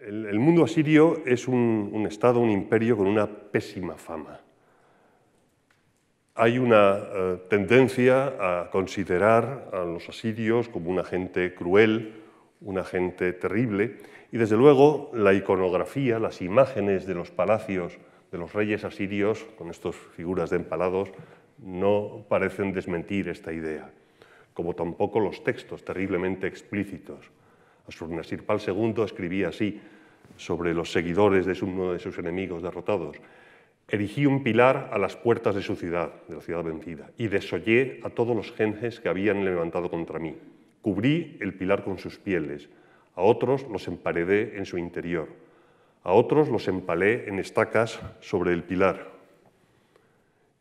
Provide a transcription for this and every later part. El mundo asirio es un estado, un imperio con una pésima fama. Hay una tendencia a considerar a los asirios como una gente cruel, una gente terrible, y desde luego la iconografía, las imágenes de los palacios de los reyes asirios, con estas figuras de empalados, no parecen desmentir esta idea, como tampoco los textos terriblemente explícitos. Asurnasirpal II escribía así sobre los seguidores de uno de sus enemigos derrotados: erigí un pilar a las puertas de la ciudad vencida, y desollé a todos los genjes que habían levantado contra mí. Cubrí el pilar con sus pieles, a otros los emparedé en su interior, a otros los empalé en estacas sobre el pilar,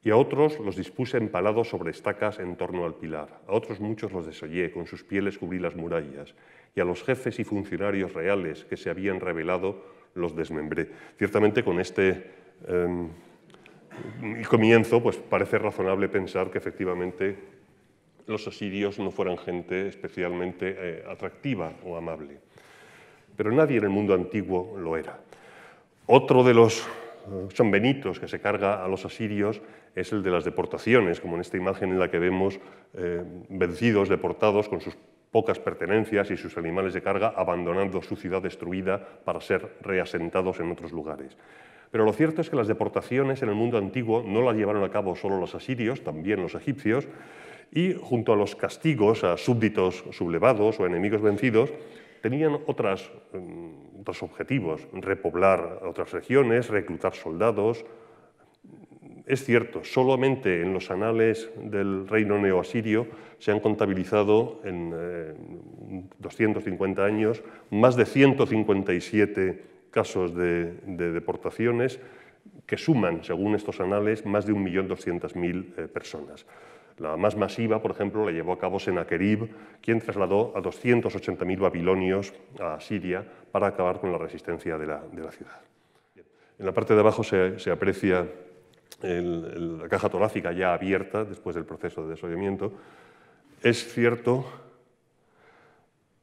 y a otros los dispuse empalados sobre estacas en torno al pilar, a otros muchos los desollé, con sus pieles cubrí las murallas, y a los jefes y funcionarios reales que se habían rebelado los desmembré. Ciertamente con este y comienzo, pues parece razonable pensar que efectivamente los asirios no fueran gente especialmente atractiva o amable. Pero nadie en el mundo antiguo lo era. Otro de los sanbenitos que se carga a los asirios es el de las deportaciones, como en esta imagen en la que vemos vencidos, deportados, con sus pocas pertenencias y sus animales de carga, abandonando su ciudad destruida para ser reasentados en otros lugares. Pero lo cierto es que las deportaciones en el mundo antiguo no las llevaron a cabo solo los asirios, también los egipcios, y junto a los castigos a súbditos sublevados o enemigos vencidos, tenían otros objetivos: repoblar otras regiones, reclutar soldados. Es cierto, solamente en los anales del reino neoasirio se han contabilizado en 250 años más de 157 casos de deportaciones que suman, según estos anales, más de 1.200.000 personas. La más masiva, por ejemplo, la llevó a cabo Senaquerib, quien trasladó a 280.000 babilonios a Siria para acabar con la resistencia de la ciudad. En la parte de abajo se aprecia la caja torácica ya abierta después del proceso de desollamiento. Es cierto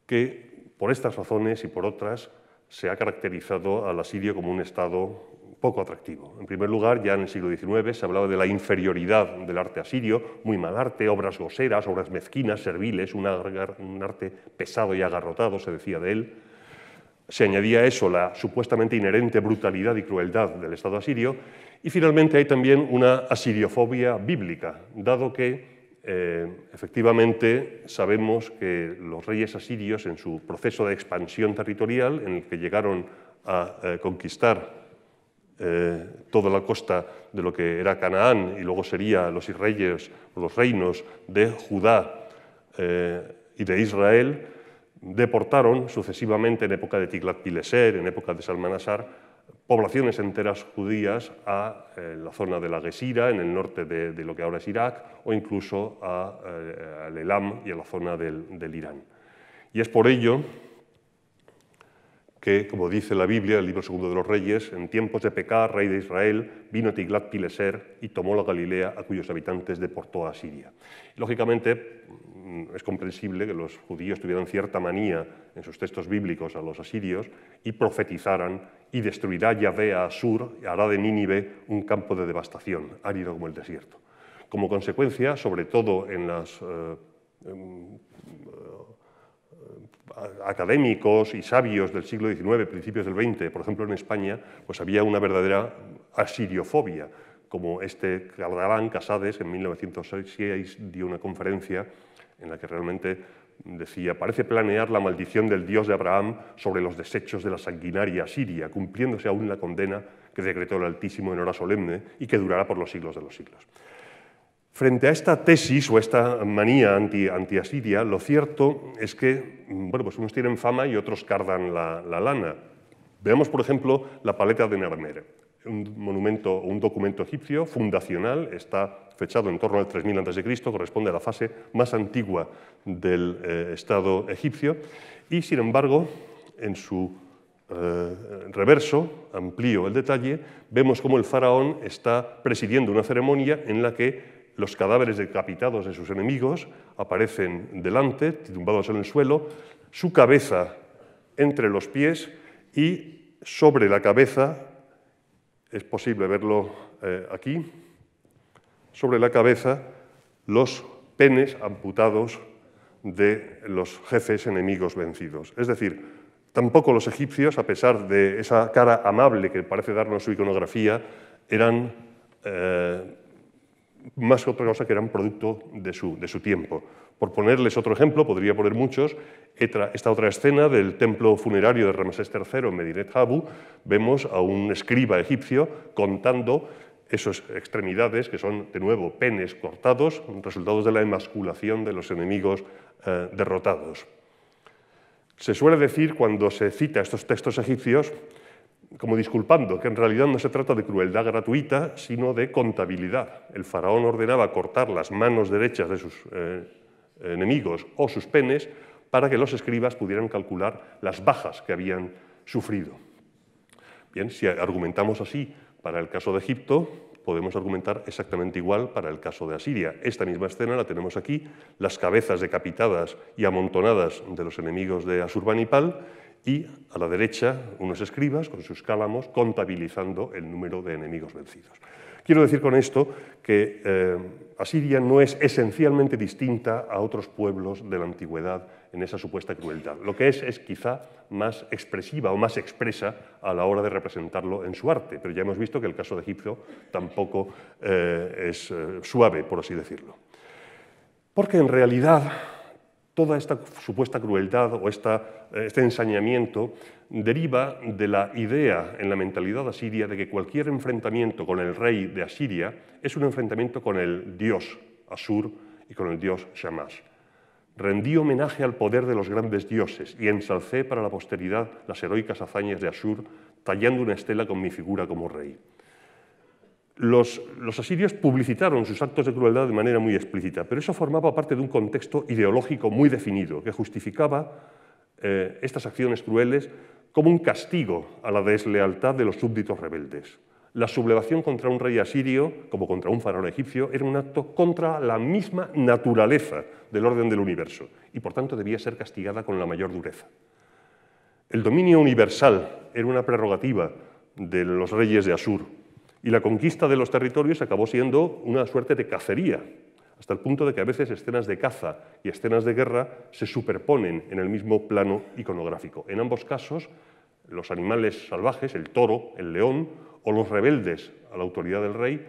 que por estas razones y por otras se ha caracterizado al asirio como un estado poco atractivo. En primer lugar, ya en el siglo XIX se hablaba de la inferioridad del arte asirio, muy mal arte, obras groseras, obras mezquinas, serviles, un arte pesado y agarrotado, se decía de él. Se añadía a eso la supuestamente inherente brutalidad y crueldad del Estado asirio, y finalmente hay también una asiriofobia bíblica, dado que efectivamente sabemos que los reyes asirios, en su proceso de expansión territorial, en el que llegaron a conquistar toda la costa de lo que era Canaán y luego serían los reyes o los reinos de Judá y de Israel, deportaron sucesivamente, en época de Tiglat-Pileser, en época de Salmanasar, poblaciones enteras judías a la zona de la Guesira, en el norte de lo que ahora es Irak, o incluso al Elam y a la zona del Irán. Y es por ello que, como dice la Biblia, el libro segundo de los Reyes, en tiempos de Pecá, rey de Israel, vino Tiglat-Pileser y tomó la Galilea, a cuyos habitantes deportó a Siria. Lógicamente, es comprensible que los judíos tuvieran cierta manía en sus textos bíblicos a los asirios y profetizaran: y destruirá Yahvé a Asur y hará de Nínive un campo de devastación, árido como el desierto. Como consecuencia, sobre todo en los académicos y sabios del siglo XIX, principios del XX, por ejemplo en España, pues había una verdadera asiriofobia, como este catalán Casades en 1906 dio una conferencia en la que realmente decía: parece planear la maldición del Dios de Abraham sobre los desechos de la sanguinaria Siria, cumpliéndose aún la condena que decretó el Altísimo en hora solemne y que durará por los siglos de los siglos. Frente a esta tesis o esta manía antiasiria, lo cierto es que, bueno, pues unos tienen fama y otros cardan la lana. Veamos, por ejemplo, la paleta de Narmer, un monumento o un documento egipcio fundacional, está fechado en torno al 3000 a.C., corresponde a la fase más antigua del Estado egipcio, y sin embargo, en su reverso, amplío el detalle, vemos cómo el faraón está presidiendo una ceremonia en la que los cadáveres decapitados de sus enemigos aparecen delante, tumbados en el suelo, su cabeza entre los pies y sobre la cabeza, es posible verlo aquí, sobre la cabeza los penes amputados de los jefes enemigos vencidos. Es decir, tampoco los egipcios, a pesar de esa cara amable que parece darnos su iconografía, eran más que otra cosa que eran producto de su tiempo. Por ponerles otro ejemplo, podría poner muchos, esta otra escena del templo funerario de Ramsés III en Medinet Habu, vemos a un escriba egipcio contando esas extremidades, que son, de nuevo, penes cortados, resultados de la emasculación de los enemigos derrotados. Se suele decir, cuando se cita estos textos egipcios, como disculpando, que en realidad no se trata de crueldad gratuita, sino de contabilidad. El faraón ordenaba cortar las manos derechas de sus enemigos o sus penes para que los escribas pudieran calcular las bajas que habían sufrido. Bien, si argumentamos así para el caso de Egipto, podemos argumentar exactamente igual para el caso de Asiria. Esta misma escena la tenemos aquí, las cabezas decapitadas y amontonadas de los enemigos de Asurbanipal y a la derecha unos escribas con sus cálamos contabilizando el número de enemigos vencidos. Quiero decir con esto que Asiria no es esencialmente distinta a otros pueblos de la antigüedad en esa supuesta crueldad. Lo que es quizá más expresiva o más expresa a la hora de representarlo en su arte, pero ya hemos visto que el caso de Egipto tampoco es suave, por así decirlo. Porque en realidad toda esta supuesta crueldad o este ensañamiento deriva de la idea en la mentalidad asiria de que cualquier enfrentamiento con el rey de Asiria es un enfrentamiento con el dios Asur y con el dios Shamash. Rendí homenaje al poder de los grandes dioses y ensalcé para la posteridad las heroicas hazañas de Asur, tallando una estela con mi figura como rey. Los asirios publicitaron sus actos de crueldad de manera muy explícita, pero eso formaba parte de un contexto ideológico muy definido que justificaba estas acciones crueles como un castigo a la deslealtad de los súbditos rebeldes. La sublevación contra un rey asirio, como contra un faraón egipcio, era un acto contra la misma naturaleza del orden del universo y, por tanto, debía ser castigada con la mayor dureza. El dominio universal era una prerrogativa de los reyes de Asur, y la conquista de los territorios acabó siendo una suerte de cacería, hasta el punto de que a veces escenas de caza y escenas de guerra se superponen en el mismo plano iconográfico. En ambos casos, los animales salvajes, el toro, el león, o los rebeldes a la autoridad del rey,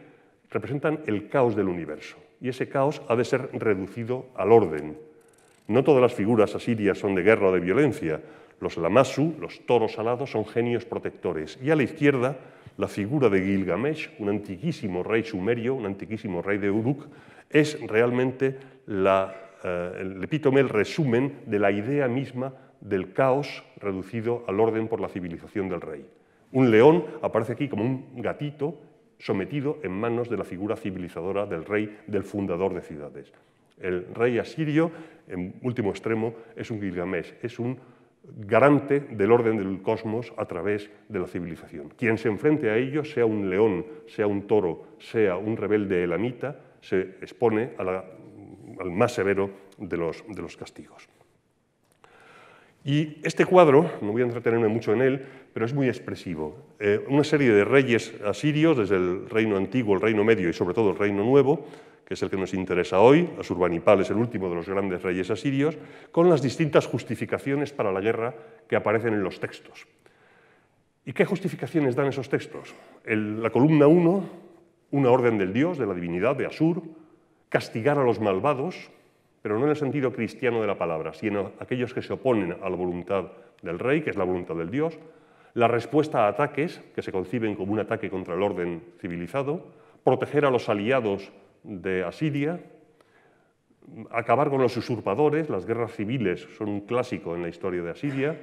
representan el caos del universo. Y ese caos ha de ser reducido al orden. No todas las figuras asirias son de guerra o de violencia. Los lamassu, los toros alados, son genios protectores. Y a la izquierda, la figura de Gilgamesh, un antiquísimo rey sumerio, un antiquísimo rey de Uruk, es realmente el epítome, el resumen de la idea misma del caos reducido al orden por la civilización del rey. Un león aparece aquí como un gatito sometido en manos de la figura civilizadora del rey, del fundador de ciudades. El rey asirio, en último extremo, es un Gilgamesh, es un garante del orden del cosmos a través de la civilización. Quien se enfrente a ello, sea un león, sea un toro, sea un rebelde elamita, se expone al más severo de los castigos. Y este cuadro, no voy a entretenerme mucho en él, pero es muy expresivo. Una serie de reyes asirios, desde el reino antiguo, el reino medio y sobre todo el reino nuevo, que es el que nos interesa hoy, Asurbanipal es el último de los grandes reyes asirios, con las distintas justificaciones para la guerra que aparecen en los textos. ¿Y qué justificaciones dan esos textos? La columna 1, una orden del dios, de la divinidad, de Asur, castigar a los malvados, pero no en el sentido cristiano de la palabra, sino aquellos que se oponen a la voluntad del rey, que es la voluntad del dios, la respuesta a ataques, que se conciben como un ataque contra el orden civilizado, proteger a los aliados de Asiria, acabar con los usurpadores, las guerras civiles son un clásico en la historia de Asiria,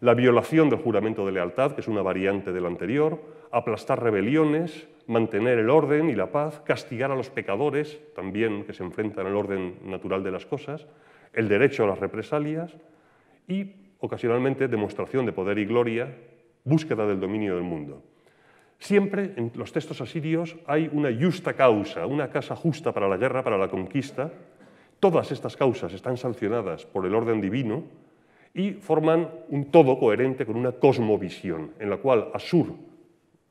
la violación del juramento de lealtad, que es una variante del anterior, aplastar rebeliones, mantener el orden y la paz, castigar a los pecadores, también que se enfrentan al orden natural de las cosas, el derecho a las represalias y, ocasionalmente, demostración de poder y gloria, búsqueda del dominio del mundo. Siempre en los textos asirios hay una justa causa, una causa justa para la guerra, para la conquista. Todas estas causas están sancionadas por el orden divino y forman un todo coherente con una cosmovisión en la cual Asur,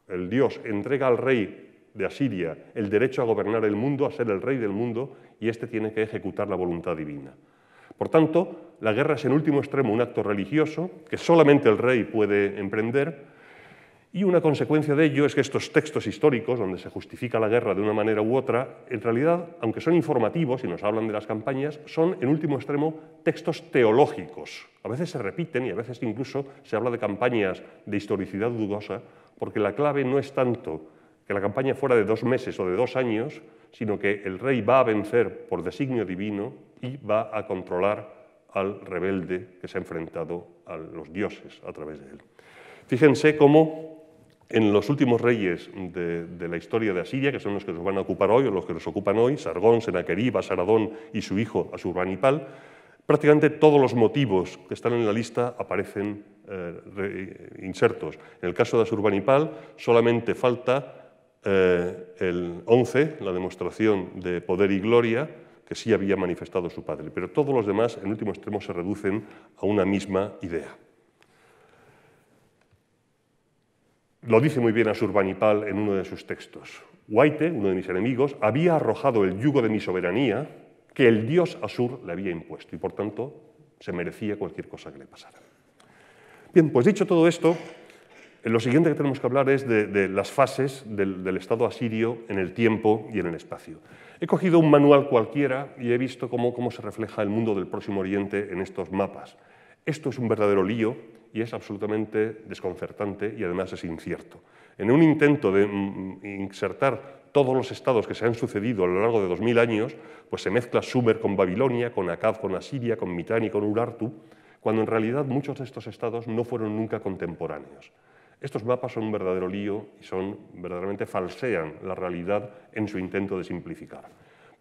el dios, entrega al rey de Asiria el derecho a gobernar el mundo, a ser el rey del mundo, y éste tiene que ejecutar la voluntad divina. Por tanto, la guerra es en último extremo un acto religioso que solamente el rey puede emprender, y una consecuencia de ello es que estos textos históricos, donde se justifica la guerra de una manera u otra, en realidad, aunque son informativos y nos hablan de las campañas, son, en último extremo, textos teológicos. A veces se repiten y a veces incluso se habla de campañas de historicidad dudosa, porque la clave no es tanto que la campaña fuera de 2 meses o de 2 años, sino que el rey va a vencer por designio divino y va a controlar al rebelde que se ha enfrentado a los dioses a través de él. Fíjense cómo en los últimos reyes de la historia de Asiria, que son los que nos van a ocupar hoy, o los que nos ocupan hoy, Sargón, Senaquerib, Asaradón y su hijo Asurbanipal, prácticamente todos los motivos que están en la lista aparecen insertos. En el caso de Asurbanipal solamente falta el 11, la demostración de poder y gloria, que sí había manifestado su padre, pero todos los demás, en último extremo, se reducen a una misma idea. Lo dice muy bien Asurbanipal en uno de sus textos. Huayte, uno de mis enemigos, había arrojado el yugo de mi soberanía que el dios Asur le había impuesto y, por tanto, se merecía cualquier cosa que le pasara. Bien, pues dicho todo esto, lo siguiente que tenemos que hablar es de las fases del Estado asirio en el tiempo y en el espacio. He cogido un manual cualquiera y he visto cómo se refleja el mundo del Próximo Oriente en estos mapas. Esto es un verdadero lío y es absolutamente desconcertante y además es incierto. En un intento de insertar todos los estados que se han sucedido a lo largo de 2000 años, pues se mezcla Sumer con Babilonia, con Akkad con Asiria, con Mitanni con Urartu, cuando en realidad muchos de estos estados no fueron nunca contemporáneos. Estos mapas son un verdadero lío y verdaderamente falsean la realidad en su intento de simplificar.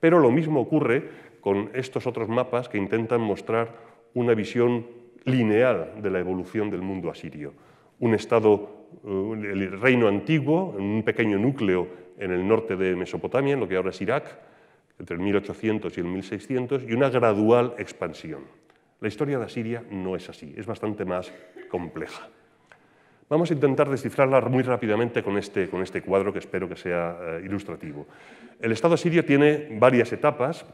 Pero lo mismo ocurre con estos otros mapas que intentan mostrar una visión lineal de la evolución del mundo asirio. Un estado, el reino antiguo, un pequeño núcleo en el norte de Mesopotamia, en lo que ahora es Irak, entre el 1800 y el 1600, y una gradual expansión. La historia de Asiria no es así, es bastante más compleja. Vamos a intentar descifrarla muy rápidamente con este cuadro que espero que sea ilustrativo. El estado asirio tiene varias etapas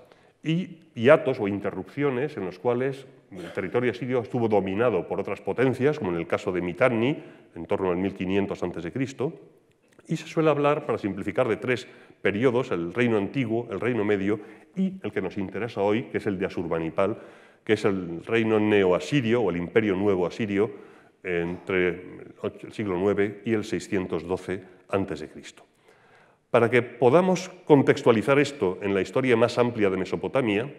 y hiatos o interrupciones en los cuales el territorio asirio estuvo dominado por otras potencias, como en el caso de Mitanni, en torno al 1500 a.C., y se suele hablar, para simplificar, de 3 periodos, el reino antiguo, el reino medio y el que nos interesa hoy, que es el de Asurbanipal, que es el reino neoasirio o el imperio nuevo asirio entre el siglo IX y el 612 a.C. Para que podamos contextualizar esto en la historia más amplia de Mesopotamia,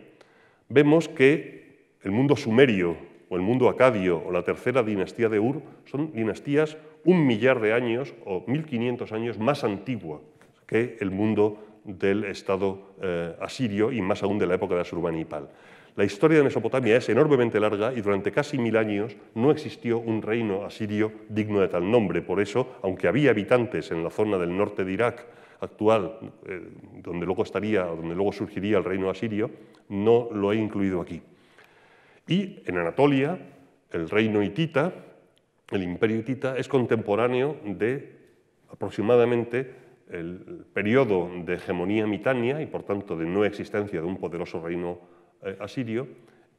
vemos que el mundo sumerio o el mundo acadio o la tercera dinastía de Ur son dinastías 1000 de años o 1500 años más antigua que el mundo del estado asirio y más aún de la época de Asurbanipal. La historia de Mesopotamia es enormemente larga y durante casi 1000 años no existió un reino asirio digno de tal nombre. Por eso, aunque había habitantes en la zona del norte de Irak actual, donde luego surgiría el reino asirio, no lo he incluido aquí. Y en Anatolia, el reino hitita, el imperio hitita, es contemporáneo de aproximadamente el periodo de hegemonía mitannia y, por tanto, de no existencia de un poderoso reino asirio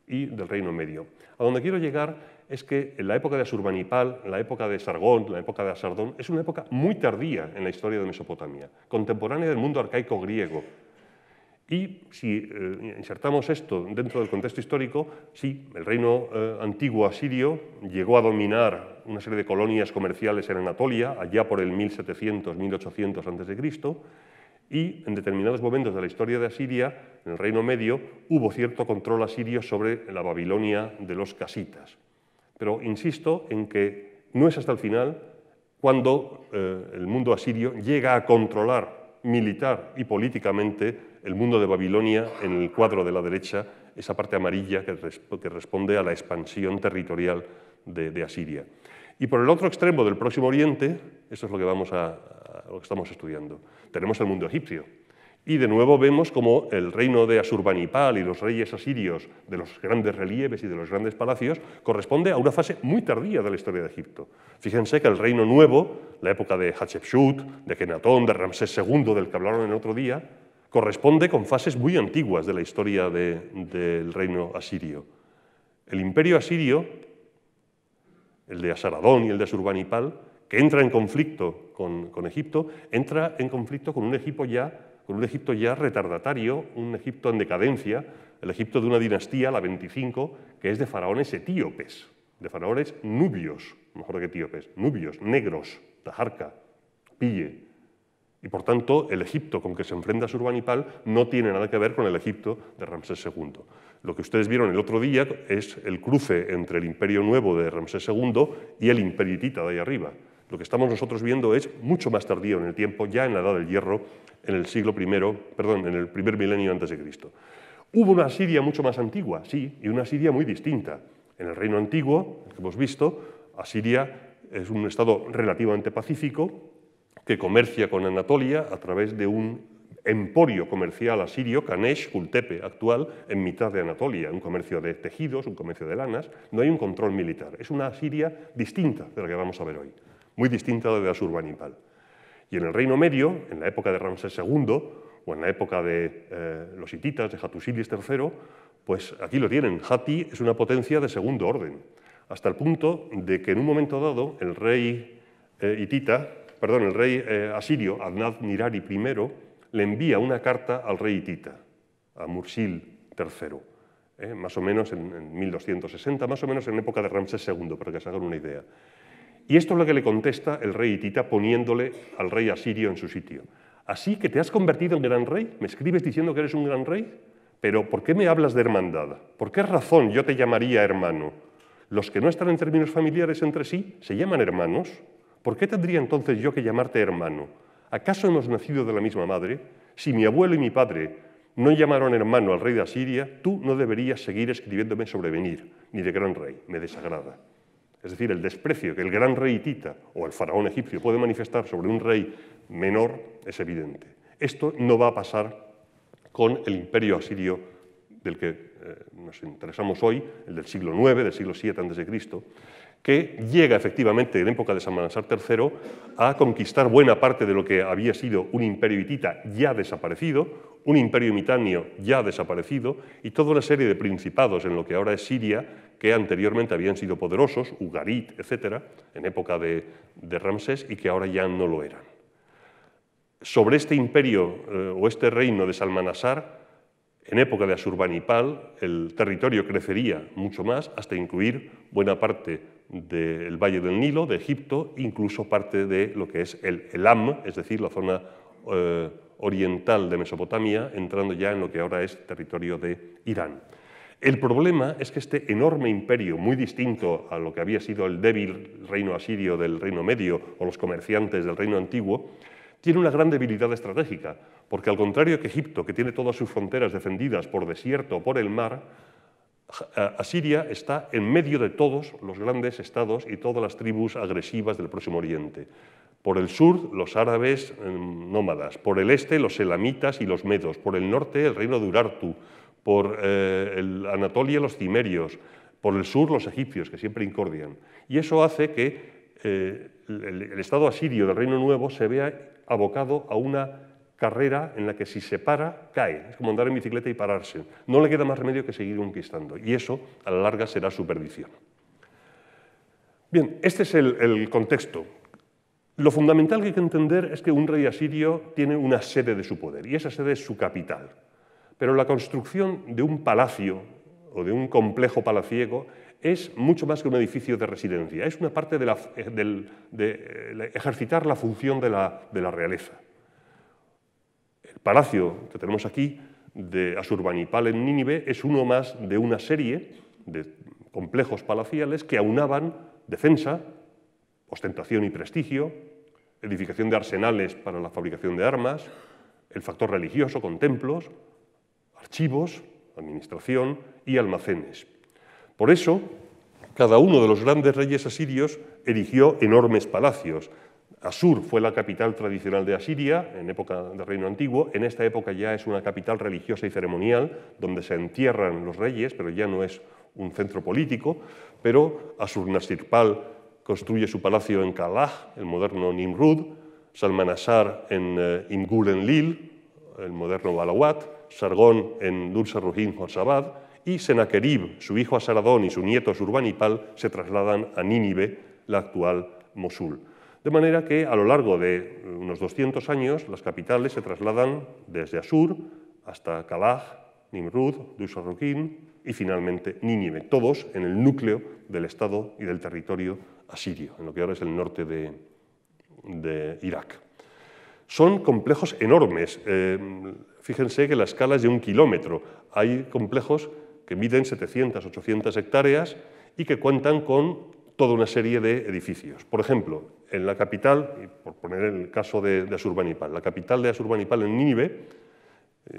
y del reino medio. A donde quiero llegar es que en la época de Asurbanipal, la época de Sargón, la época de Asardón, es una época muy tardía en la historia de Mesopotamia, contemporánea del mundo arcaico griego. Y si insertamos esto dentro del contexto histórico, sí, el reino antiguo asirio llegó a dominar una serie de colonias comerciales en Anatolia, allá por el 1700-1800 a.C., y en determinados momentos de la historia de Asiria, en el reino medio, hubo cierto control asirio sobre la Babilonia de los casitas. Pero insisto en que no es hasta el final cuando el mundo asirio llega a controlar militar y políticamente el mundo de Babilonia, en el cuadro de la derecha, esa parte amarilla que responde a la expansión territorial de Asiria. Y por el otro extremo del Próximo Oriente, esto es lo que estamos estudiando, tenemos el mundo egipcio. Y de nuevo vemos como el reino de Asurbanipal y los reyes asirios de los grandes relieves y de los grandes palacios corresponde a una fase muy tardía de la historia de Egipto. Fíjense que el reino nuevo, la época de Hatshepsut, de Akenatón, de Ramsés II, del que hablaron en otro día, corresponde con fases muy antiguas de la historia del reino asirio. El imperio asirio, el de Asaradón y el de Asurbanipal, que entra en conflicto con Egipto, entra en conflicto con un Egipto ya retardatario, un Egipto en decadencia, el Egipto de una dinastía, la 25, que es de faraones etíopes, de faraones nubios, mejor que etíopes, nubios, negros, Taharca, Pille. Y por tanto, el Egipto con que se enfrenta Asurbanipal no tiene nada que ver con el Egipto de Ramsés II. Lo que ustedes vieron el otro día es el cruce entre el imperio nuevo de Ramsés II y el imperio hitita de ahí arriba. Lo que estamos nosotros viendo es mucho más tardío en el tiempo, ya en la Edad del Hierro, en el primer milenio antes de Cristo. Hubo una Asiria mucho más antigua, sí, y una Asiria muy distinta. En el reino antiguo, que hemos visto, Asiria es un estado relativamente pacífico que comercia con Anatolia a través de un emporio comercial asirio, Kanesh-Kültepe actual, en mitad de Anatolia, un comercio de tejidos, un comercio de lanas. No hay un control militar. Es una Asiria distinta de la que vamos a ver hoy, muy distinta de la Asurbanipal. Y en el Reino Medio, en la época de Ramsés II, o en la época de los hititas, de Hattusili III, pues aquí lo tienen. Hatti es una potencia de segundo orden, hasta el punto de que en un momento dado el rey asirio, Adad-Nirari I, le envía una carta al rey hitita, a Mursili III, más o menos en 1260, más o menos en época de Ramsés II, para que se hagan una idea. Y esto es lo que le contesta el rey hitita poniéndole al rey asirio en su sitio. Así que te has convertido en gran rey, me escribes diciendo que eres un gran rey, pero ¿por qué me hablas de hermandad? ¿Por qué razón yo te llamaría hermano? Los que no están en términos familiares entre sí se llaman hermanos. ¿Por qué tendría entonces yo que llamarte hermano? ¿Acaso hemos nacido de la misma madre? Si mi abuelo y mi padre no llamaron hermano al rey de Asiria, tú no deberías seguir escribiéndome sobrevenir, ni de gran rey, me desagrada. Es decir, el desprecio que el gran rey hitita o el faraón egipcio puede manifestar sobre un rey menor es evidente. Esto no va a pasar con el imperio asirio del que nos interesamos hoy, el del siglo IX, del siglo VII a.C., que llega efectivamente en época de Salmanasar III a conquistar buena parte de lo que había sido un imperio hitita ya desaparecido, un imperio mitanio ya desaparecido y toda una serie de principados en lo que ahora es Siria que anteriormente habían sido poderosos, Ugarit, etcétera, en época de Ramsés y que ahora ya no lo eran. Sobre este imperio o este reino de Salmanasar, en época de Asurbanipal, el territorio crecería mucho más hasta incluir buena parte del Valle del Nilo, de Egipto, incluso parte de lo que es el Elam, es decir, la zona oriental de Mesopotamia, entrando ya en lo que ahora es territorio de Irán. El problema es que este enorme imperio, muy distinto a lo que había sido el débil reino asirio del Reino Medio o los comerciantes del Reino Antiguo, tiene una gran debilidad estratégica, porque al contrario que Egipto, que tiene todas sus fronteras defendidas por desierto o por el mar, Asiria está en medio de todos los grandes estados y todas las tribus agresivas del Próximo Oriente. Por el sur, los árabes nómadas, por el este, los elamitas y los medos, por el norte, el reino de Urartu, por Anatolia, los cimerios, por el sur, los egipcios, que siempre incordian. Y eso hace que el estado asirio del Reino Nuevo se vea abocado a una carrera en la que si se para, cae. Es como andar en bicicleta y pararse. No le queda más remedio que seguir conquistando. Y eso, a la larga, será su perdición. Bien, este es el contexto. Lo fundamental que hay que entender es que un rey asirio tiene una sede de su poder, y esa sede es su capital. Pero la construcción de un palacio o de un complejo palaciego es mucho más que un edificio de residencia, es una parte de ejercitar la función de la realeza. El palacio que tenemos aquí de Asurbanipal en Nínive es uno más de una serie de complejos palaciales que aunaban defensa, ostentación y prestigio, edificación de arsenales para la fabricación de armas, el factor religioso con templos, archivos, administración y almacenes. Por eso, cada uno de los grandes reyes asirios erigió enormes palacios. Asur fue la capital tradicional de Asiria en época del Reino Antiguo. En esta época ya es una capital religiosa y ceremonial donde se entierran los reyes, pero ya no es un centro político. Pero Asurnasirpal construye su palacio en Kalah, el moderno Nimrud, Salmanasar en Imgur-Enlil, el moderno Balawat, Sargón en Dur-Sharrukin y Senaquerib, su hijo Asaradón y su nieto Asurbanipal se trasladan a Nínive, la actual Mosul. De manera que a lo largo de unos 200 años las capitales se trasladan desde Asur hasta Kalah, Nimrud, Dur-Sharrukin y finalmente Nínive, todos en el núcleo del Estado y del territorio asirio, en lo que ahora es el norte de Irak. Son complejos enormes. Fíjense que la escala es de 1 kilómetro. Hay complejos que miden 700, 800 hectáreas y que cuentan con toda una serie de edificios. Por ejemplo, en la capital, y por poner el caso de Asurbanipal, la capital de Asurbanipal en Nínive,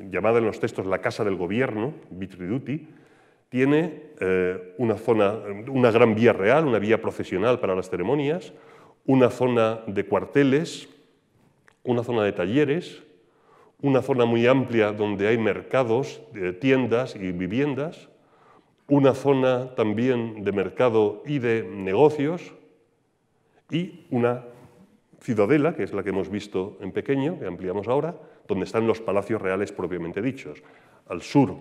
llamada en los textos la Casa del Gobierno, Bitriduti, tiene una gran vía real, una vía procesional para las ceremonias, una zona de cuarteles, una zona de talleres, una zona muy amplia donde hay mercados, tiendas y viviendas, una zona también de mercado y de negocios y una ciudadela, que es la que hemos visto en pequeño, que ampliamos ahora, donde están los palacios reales propiamente dichos. Al sur,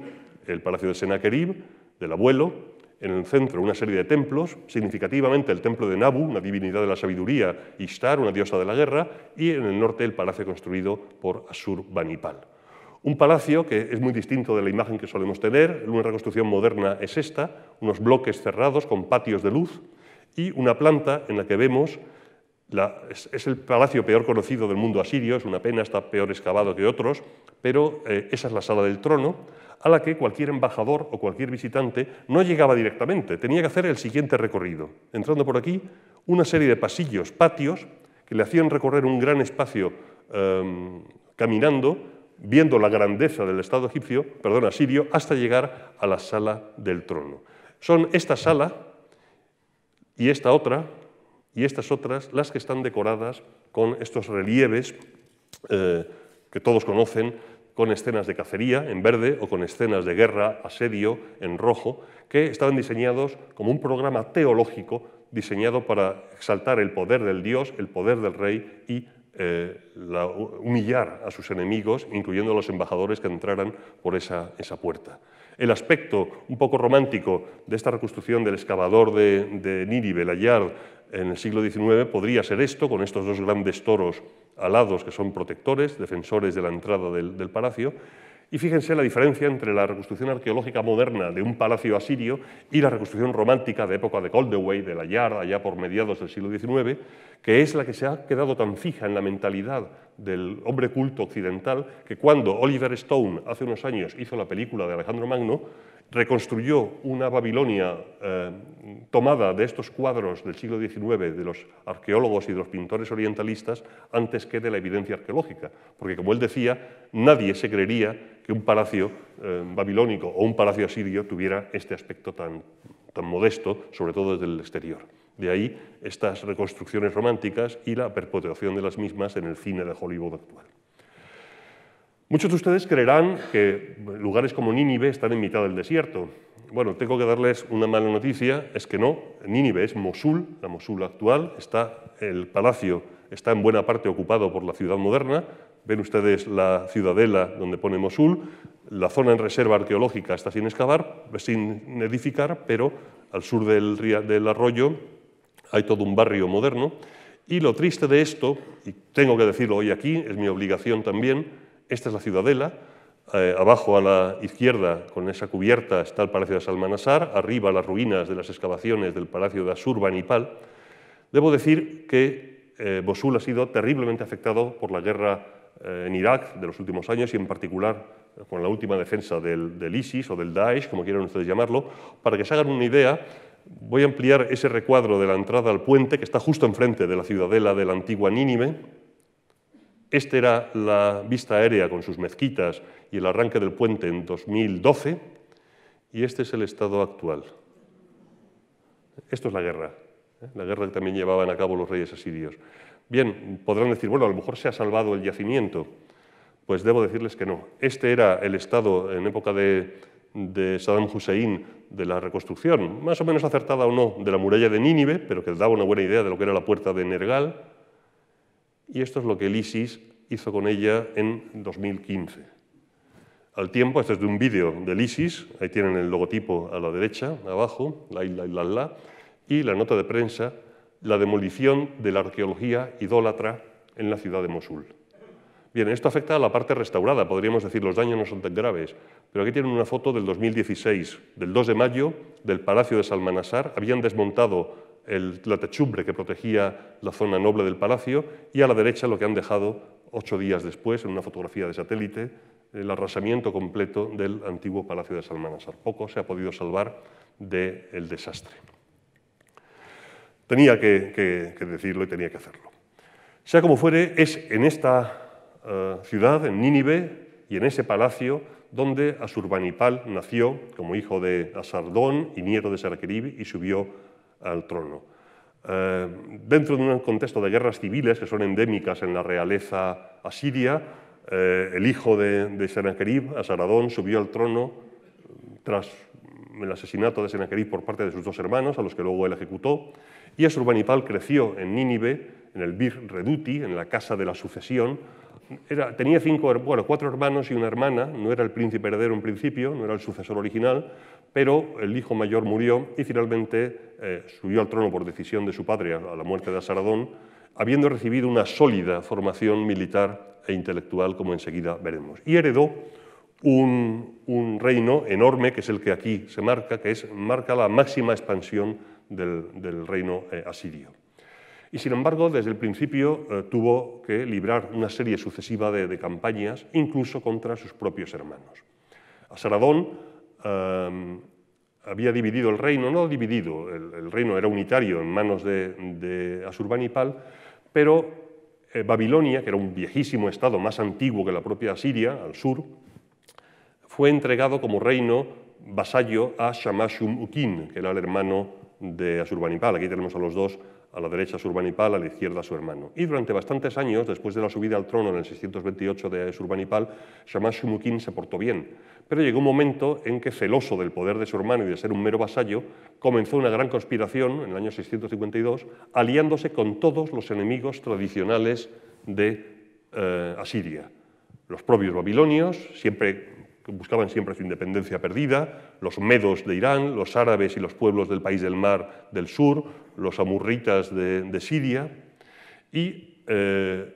el palacio de Senaquerib, del abuelo, en el centro una serie de templos, significativamente el templo de Nabu, una divinidad de la sabiduría, Ishtar, una diosa de la guerra, y en el norte el palacio construido por Asurbanipal. Un palacio que es muy distinto de la imagen que solemos tener, una reconstrucción moderna es esta, unos bloques cerrados con patios de luz y una planta en la que vemos, es el palacio peor conocido del mundo asirio, es una pena, está peor excavado que otros, pero esa es la sala del trono, a la que cualquier embajador o cualquier visitante no llegaba directamente, tenía que hacer el siguiente recorrido, entrando por aquí, una serie de pasillos, patios, que le hacían recorrer un gran espacio caminando, viendo la grandeza del Estado asirio, hasta llegar a la sala del trono. Son esta sala y esta otra y estas otras las que están decoradas con estos relieves que todos conocen, con escenas de cacería en verde o con escenas de guerra, asedio en rojo, que estaban diseñados como un programa teológico diseñado para exaltar el poder del dios, el poder del rey y humillar a sus enemigos, incluyendo a los embajadores que entraran por esa puerta. El aspecto un poco romántico de esta reconstrucción del excavador de Nínive, Layard, en el siglo XIX podría ser esto, con estos dos grandes toros alados que son protectores, defensores de la entrada del palacio. Y fíjense la diferencia entre la reconstrucción arqueológica moderna de un palacio asirio y la reconstrucción romántica de época de Koldewey, de Layard, allá por mediados del siglo XIX, que es la que se ha quedado tan fija en la mentalidad del hombre culto occidental que cuando Oliver Stone hace unos años hizo la película de Alejandro Magno, reconstruyó una Babilonia tomada de estos cuadros del siglo XIX de los arqueólogos y de los pintores orientalistas antes que de la evidencia arqueológica, porque como él decía, nadie se creería que un palacio babilónico o un palacio asirio tuviera este aspecto tan modesto, sobre todo desde el exterior. De ahí estas reconstrucciones románticas y la perpetuación de las mismas en el cine de Hollywood actual. Muchos de ustedes creerán que lugares como Nínive están en mitad del desierto. Bueno, tengo que darles una mala noticia, es que no, Nínive es Mosul, la Mosul actual, el palacio está en buena parte ocupado por la ciudad moderna, ven ustedes la ciudadela donde pone Mosul, la zona en reserva arqueológica está sin edificar, pero al sur del arroyo hay todo un barrio moderno, y lo triste de esto, y tengo que decirlo hoy aquí, es mi obligación también. Esta es la ciudadela, abajo a la izquierda con esa cubierta está el palacio de Salmanasar, arriba las ruinas de las excavaciones del palacio de Asurbanipal. Debo decir que Mosul ha sido terriblemente afectado por la guerra en Irak de los últimos años y en particular con la última defensa del ISIS o del Daesh, como quieran ustedes llamarlo. Para que se hagan una idea, voy a ampliar ese recuadro de la entrada al puente que está justo enfrente de la ciudadela de la antigua Nínive. Esta era la vista aérea con sus mezquitas y el arranque del puente en 2012, y este es el estado actual. Esto es la guerra que también llevaban a cabo los reyes asirios. Bien, podrán decir, bueno, a lo mejor se ha salvado el yacimiento. Pues debo decirles que no. Este era el estado en época de Saddam Hussein de la reconstrucción, más o menos acertada o no, de la muralla de Nínive, pero que daba una buena idea de lo que era la puerta de Nergal. Y esto es lo que el ISIS hizo con ella en 2015. Al tiempo, este es de un vídeo del ISIS, ahí tienen el logotipo a la derecha, abajo, y la nota de prensa, la demolición de la arqueología idólatra en la ciudad de Mosul. Bien, esto afecta a la parte restaurada, podríamos decir, los daños no son tan graves, pero aquí tienen una foto del 2016, del 2 de mayo, del Palacio de Salmanasar. Habían desmontado la techumbre que protegía la zona noble del palacio y a la derecha lo que han dejado 8 días después, en una fotografía de satélite, el arrasamiento completo del antiguo Palacio de Salmanasar. Poco se ha podido salvar del desastre. Tenía que decirlo y tenía que hacerlo. Sea como fuere, es en esta ciudad, en Nínive, y en ese palacio donde Asurbanipal nació como hijo de Asardón y nieto de Senaquerib y subió al trono. Dentro de un contexto de guerras civiles que son endémicas en la realeza asiria, el hijo de Senaquerib, Asaradón, subió al trono tras el asesinato de Senaquerib por parte de sus 2 hermanos, a los que luego él ejecutó, y Asurbanipal creció en Nínive, en el Bir Reduti, en la casa de la sucesión. Tenía 4 hermanos y una hermana, no era el príncipe heredero en principio, no era el sucesor original, pero el hijo mayor murió y finalmente subió al trono por decisión de su padre a la muerte de Asaradón, habiendo recibido una sólida formación militar e intelectual, como enseguida veremos. Y heredó un reino enorme, que es el que aquí se marca, que marca la máxima expansión del reino asirio. Y sin embargo, desde el principio tuvo que librar una serie sucesiva de campañas, incluso contra sus propios hermanos. Asaradón había dividido el reino, no dividido, el reino era unitario en manos de Asurbanipal, pero Babilonia, que era un viejísimo estado más antiguo que la propia Asiria, al sur, fue entregado como reino vasallo a Shamash-shumukin, que era el hermano de Asurbanipal. Aquí tenemos a los dos. A la derecha Asurbanipal, a la izquierda su hermano. Y durante bastantes años, después de la subida al trono en el 628 de Asurbanipal, Shamash-shumukin se portó bien. Pero llegó un momento en que, celoso del poder de su hermano y de ser un mero vasallo, comenzó una gran conspiración en el año 652, aliándose con todos los enemigos tradicionales de Asiria. Los propios babilonios, buscaban siempre su independencia perdida, los medos de Irán, los árabes y los pueblos del país del mar del sur, los amurritas de Siria, y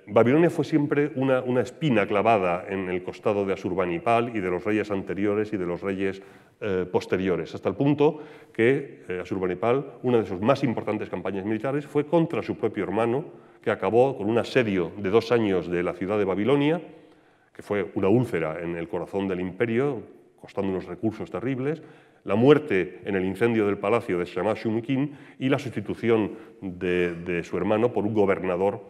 Babilonia fue siempre una espina clavada en el costado de Asurbanipal y de los reyes anteriores y de los reyes posteriores, hasta el punto que Asurbanipal, una de sus más importantes campañas militares, fue contra su propio hermano, que acabó con un asedio de 2 años de la ciudad de Babilonia, que fue una úlcera en el corazón del imperio, costando unos recursos terribles, la muerte en el incendio del palacio de Shamash-shumukin y la sustitución de su hermano por un gobernador,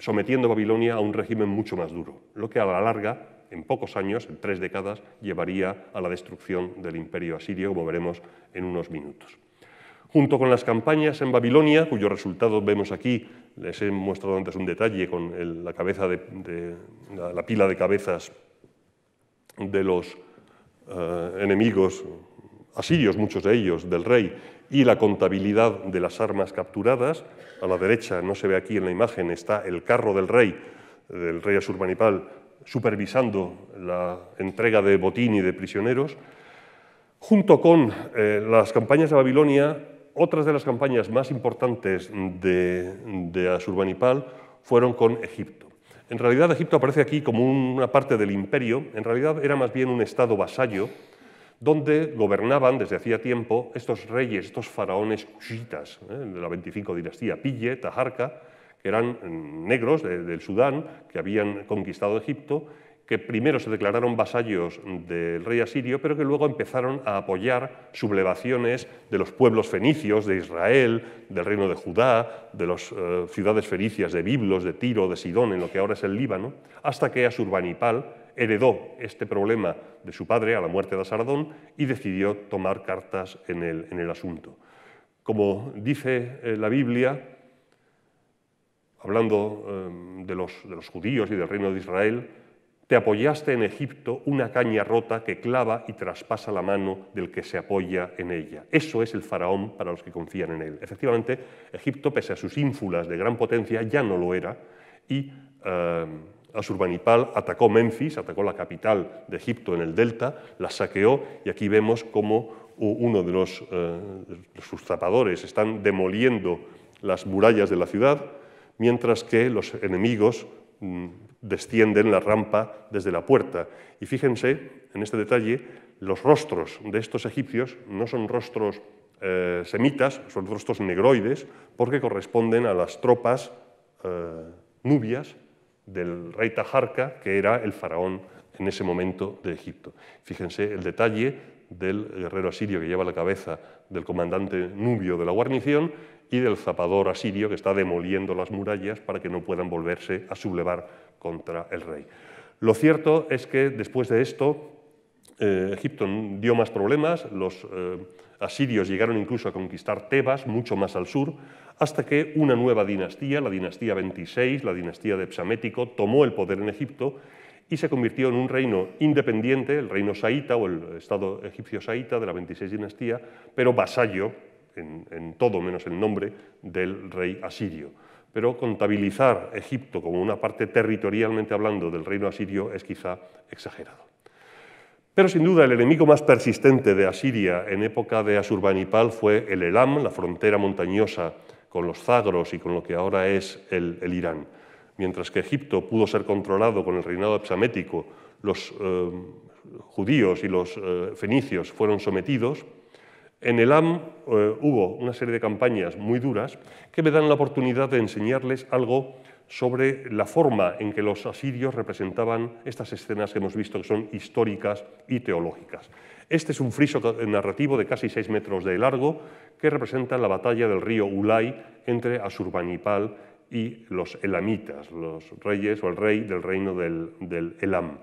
sometiendo a Babilonia a un régimen mucho más duro, lo que a la larga, en pocos años, en 3 décadas, llevaría a la destrucción del imperio asirio, como veremos en unos minutos. Junto con las campañas en Babilonia, cuyos resultados vemos aquí, les he mostrado antes un detalle con la cabeza la pila de cabezas de los enemigos asirios, muchos de ellos, del rey, y la contabilidad de las armas capturadas. A la derecha, no se ve aquí en la imagen, está el carro del rey Asurbanipal, supervisando la entrega de botín y de prisioneros. Junto con las campañas de Babilonia, otras de las campañas más importantes de Asurbanipal fueron con Egipto. En realidad, Egipto aparece aquí como una parte del imperio. En realidad, era más bien un estado vasallo donde gobernaban desde hacía tiempo estos reyes, estos faraones kushitas, de la 25 dinastía, Pille, Taharca, que eran negros del Sudán, que habían conquistado Egipto, que primero se declararon vasallos del rey asirio, pero que luego empezaron a apoyar sublevaciones de los pueblos fenicios, de Israel, del reino de Judá, de las ciudades fenicias de Biblos, de Tiro, de Sidón, en lo que ahora es el Líbano, hasta que Asurbanipal heredó este problema de su padre a la muerte de Asaradón y decidió tomar cartas en el asunto. Como dice la Biblia, hablando de los judíos y del reino de Israel, te apoyaste en Egipto una caña rota que clava y traspasa la mano del que se apoya en ella. Eso es el faraón para los que confían en él. Efectivamente, Egipto, pese a sus ínfulas de gran potencia, ya no lo era, y Asurbanipal atacó Menfis, atacó la capital de Egipto en el delta, la saqueó, y aquí vemos cómo uno de sus zapadores están demoliendo las murallas de la ciudad, mientras que los enemigos descienden la rampa desde la puerta. Y fíjense en este detalle, los rostros de estos egipcios no son rostros semitas, son rostros negroides, porque corresponden a las tropas nubias del rey Taharca, que era el faraón en ese momento de Egipto. Fíjense el detalle del guerrero asirio que lleva la cabeza del comandante nubio de la guarnición y del zapador asirio que está demoliendo las murallas para que no puedan volverse a sublevar contra el rey. Lo cierto es que después de esto Egipto dio más problemas, los asirios llegaron incluso a conquistar Tebas, mucho más al sur, hasta que una nueva dinastía, la dinastía 26, la dinastía de Psamético, tomó el poder en Egipto y se convirtió en un reino independiente, el reino saíta o el estado egipcio saíta de la 26 dinastía, pero vasallo en todo menos el nombre del rey asirio. Pero contabilizar Egipto como una parte territorialmente hablando del reino asirio es quizá exagerado. Pero sin duda el enemigo más persistente de Asiria en época de Asurbanipal fue el Elam, la frontera montañosa con los Zagros y con lo que ahora es el Irán. Mientras que Egipto pudo ser controlado con el reinado Psamético, los judíos y los fenicios fueron sometidos. En Elam hubo una serie de campañas muy duras que me dan la oportunidad de enseñarles algo sobre la forma en que los asirios representaban estas escenas que hemos visto, que son históricas y teológicas. Este es un friso narrativo de casi 6 metros de largo que representa la batalla del río Ulay entre Asurbanipal y los elamitas, los reyes o el rey del reino del Elam.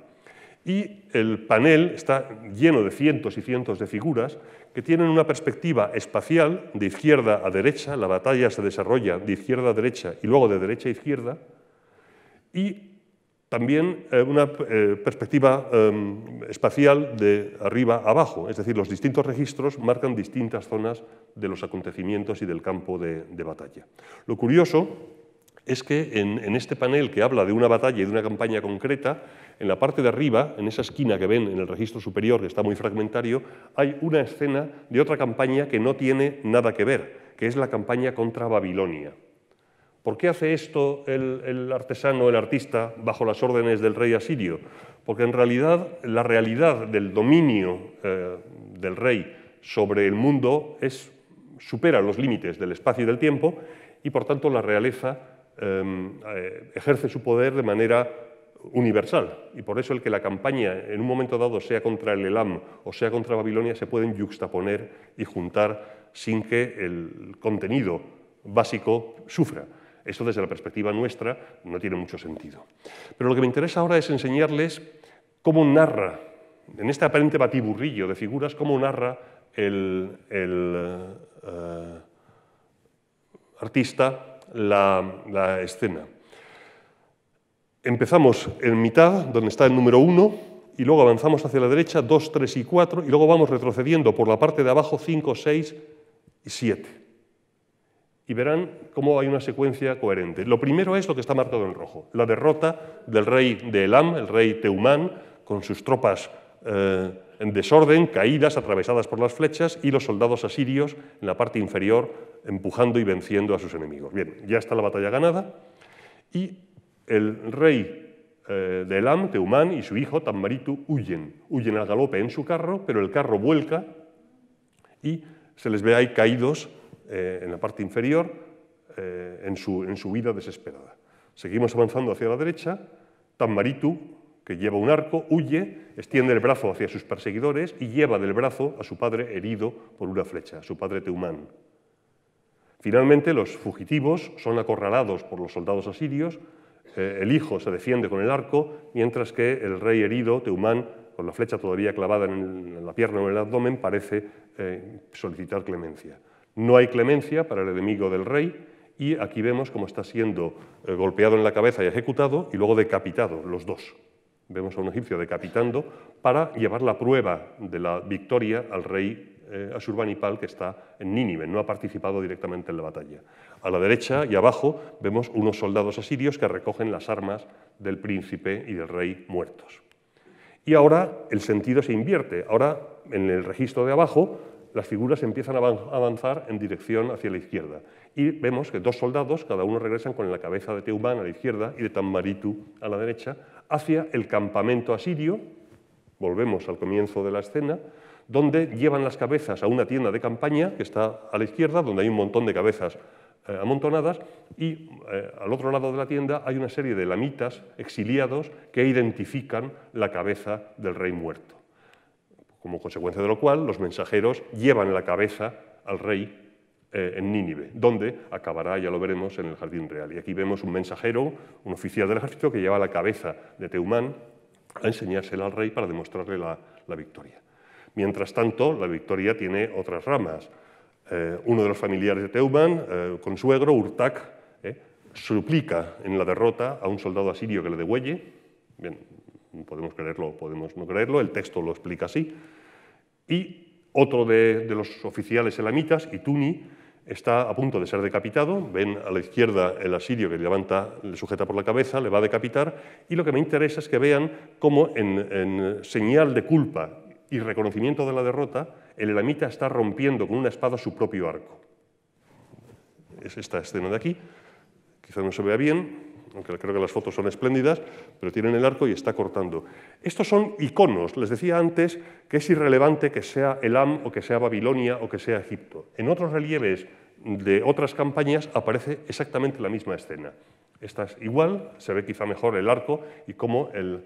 Y el panel está lleno de cientos y cientos de figuras que tienen una perspectiva espacial de izquierda a derecha, la batalla se desarrolla de izquierda a derecha y luego de derecha a izquierda, y también una perspectiva espacial de arriba a abajo, es decir, los distintos registros marcan distintas zonas de los acontecimientos y del campo de batalla. Lo curioso es que en este panel que habla de una batalla y de una campaña concreta, en la parte de arriba, en esa esquina que ven en el registro superior, que está muy fragmentario, hay una escena de otra campaña que no tiene nada que ver, que es la campaña contra Babilonia. ¿Por qué hace esto el artesano, el artista, bajo las órdenes del rey asirio? Porque en realidad la realidad del dominio del rey sobre el mundo supera los límites del espacio y del tiempo, y por tanto la realeza ejerce su poder de manera universal, y por eso el que la campaña en un momento dado sea contra el Elam o sea contra Babilonia se pueden yuxtaponer y juntar sin que el contenido básico sufra. Esto desde la perspectiva nuestra no tiene mucho sentido. Pero lo que me interesa ahora es enseñarles cómo narra, en este aparente batiburrillo de figuras, cómo narra el artista la escena. Empezamos en mitad, donde está el número 1, y luego avanzamos hacia la derecha, 2, 3 y 4, y luego vamos retrocediendo por la parte de abajo, 5, 6 y 7. Y verán cómo hay una secuencia coherente. Lo primero es lo que está marcado en rojo, la derrota del rey de Elam, el rey Teumán, con sus tropas en desorden, caídas, atravesadas por las flechas, y los soldados asirios en la parte inferior, empujando y venciendo a sus enemigos. Bien, ya está la batalla ganada, y el rey de Elam, Teumán, y su hijo Tammaritu huyen al galope en su carro, pero el carro vuelca y se les ve ahí caídos en la parte inferior en su huida desesperada. Seguimos avanzando hacia la derecha, Tammaritu, que lleva un arco, huye, extiende el brazo hacia sus perseguidores y lleva del brazo a su padre herido por una flecha, a su padre Teumán. Finalmente los fugitivos son acorralados por los soldados asirios. El hijo se defiende con el arco, mientras que el rey herido, Teumán, con la flecha todavía clavada en la pierna o en el abdomen, parece solicitar clemencia. No hay clemencia para el enemigo del rey y aquí vemos cómo está siendo golpeado en la cabeza y ejecutado y luego decapitado, los dos. Vemos a un egipcio decapitando para llevar la prueba de la victoria al rey Asurbanipal, que está en Nínive, no ha participado directamente en la batalla. A la derecha y abajo vemos unos soldados asirios que recogen las armas del príncipe y del rey muertos. Y ahora el sentido se invierte. Ahora, en el registro de abajo, las figuras empiezan a avanzar en dirección hacia la izquierda. Y vemos que dos soldados, cada uno regresan con la cabeza de Teumán a la izquierda y de Tammaritu a la derecha, hacia el campamento asirio. Volvemos al comienzo de la escena, donde llevan las cabezas a una tienda de campaña que está a la izquierda, donde hay un montón de cabezas amontonadas, y al otro lado de la tienda hay una serie de elamitas exiliados que identifican la cabeza del rey muerto. Como consecuencia de lo cual, los mensajeros llevan la cabeza al rey en Nínive, donde acabará, ya lo veremos, en el jardín real. Y aquí vemos un mensajero, un oficial del ejército, que lleva la cabeza de Teumán a enseñársela al rey para demostrarle la victoria. Mientras tanto, la victoria tiene otras ramas. Uno de los familiares de Teumán, consuegro, Urtak, suplica en la derrota a un soldado asirio que le degüelle. Bien, podemos creerlo, podemos no creerlo, el texto lo explica así. Y otro de los oficiales elamitas, Ituni, está a punto de ser decapitado. Ven a la izquierda el asirio que le sujeta por la cabeza, le va a decapitar. Y lo que me interesa es que vean cómo en señal de culpa y reconocimiento de la derrota, el elamita está rompiendo con una espada su propio arco. Es esta escena de aquí, quizás no se vea bien, aunque creo que las fotos son espléndidas, pero tienen el arco y está cortando. Estos son iconos. Les decía antes que es irrelevante que sea Elam o que sea Babilonia o que sea Egipto. En otros relieves de otras campañas aparece exactamente la misma escena. Esta es igual, se ve quizá mejor el arco y cómo el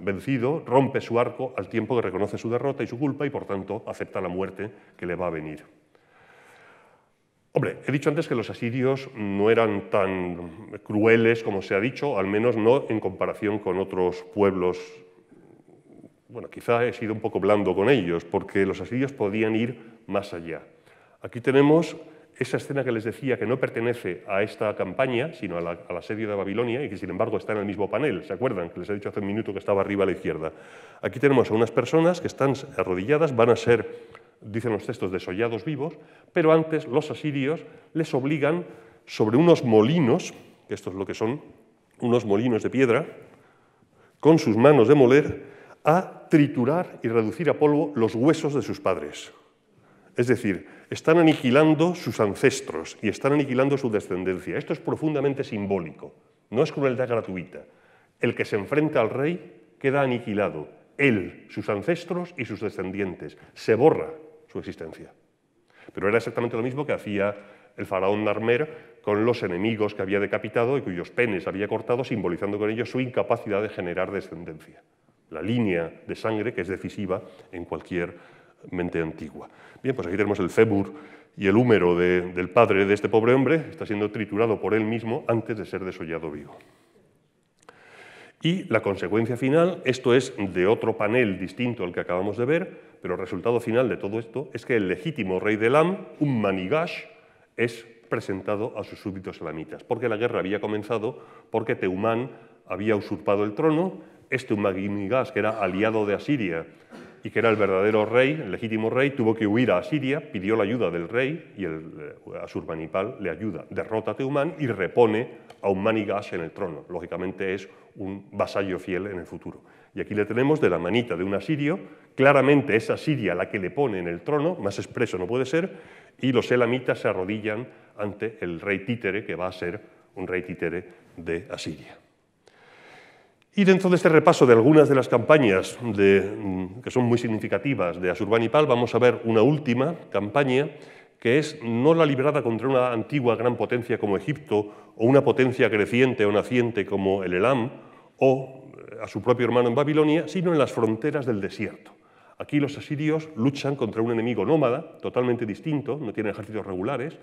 vencido rompe su arco al tiempo que reconoce su derrota y su culpa y por tanto acepta la muerte que le va a venir. Hombre, he dicho antes que los asirios no eran tan crueles como se ha dicho, al menos no en comparación con otros pueblos. Bueno, quizá he sido un poco blando con ellos, porque los asirios podían ir más allá. Aquí tenemos esa escena que les decía que no pertenece a esta campaña, sino al asedio de Babilonia y que, sin embargo, está en el mismo panel. ¿Se acuerdan? Que les he dicho hace un minuto que estaba arriba a la izquierda. Aquí tenemos a unas personas que están arrodilladas, van a ser, dicen los textos, desollados vivos, pero antes los asirios les obligan sobre unos molinos, que esto es lo que son, unos molinos de piedra, con sus manos de moler, a triturar y reducir a polvo los huesos de sus padres. Es decir, están aniquilando sus ancestros y están aniquilando su descendencia. Esto es profundamente simbólico, no es crueldad gratuita. El que se enfrenta al rey queda aniquilado. Él, sus ancestros y sus descendientes. Se borra su existencia. Pero era exactamente lo mismo que hacía el faraón Narmer con los enemigos que había decapitado y cuyos penes había cortado, simbolizando con ello su incapacidad de generar descendencia. La línea de sangre que es decisiva en cualquier mente antigua. Bien, pues aquí tenemos el fémur y el húmero del padre de este pobre hombre, está siendo triturado por él mismo antes de ser desollado vivo. Y la consecuencia final, esto es de otro panel distinto al que acabamos de ver, pero el resultado final de todo esto es que el legítimo rey de Elam, Ummanigash, es presentado a sus súbditos elamitas, porque la guerra había comenzado, porque Teumán había usurpado el trono, este Ummanigash, que era aliado de Asiria, y que era el verdadero rey, el legítimo rey, tuvo que huir a Asiria, pidió la ayuda del rey y el Asurbanipal le ayuda, derrota a Teumán y repone a Ummanigash en el trono. Lógicamente es un vasallo fiel en el futuro. Y aquí le tenemos de la manita de un asirio, claramente es Asiria la que le pone en el trono, más expreso no puede ser, y los elamitas se arrodillan ante el rey títere, que va a ser un rey títere de Asiria. Y dentro de este repaso de algunas de las campañas que son muy significativas de Asurbanipal, vamos a ver una última campaña que es no la librada contra una antigua gran potencia como Egipto o una potencia creciente o naciente como el Elam o a su propio hermano en Babilonia, sino en las fronteras del desierto. Aquí los asirios luchan contra un enemigo nómada, totalmente distinto, no tienen ejércitos regulares,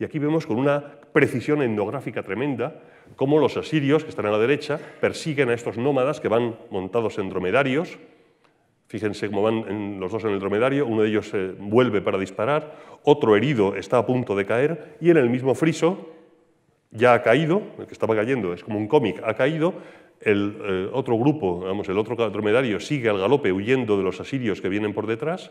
y aquí vemos con una precisión etnográfica tremenda cómo los asirios, que están a la derecha, persiguen a estos nómadas que van montados en dromedarios, Fíjense cómo van los dos en el dromedario, uno de ellos vuelve para disparar, otro herido está a punto de caer y en el mismo friso ya ha caído, el que estaba cayendo es como un cómic, ha caído, el otro grupo, digamos, el otro dromedario sigue al galope huyendo de los asirios que vienen por detrás,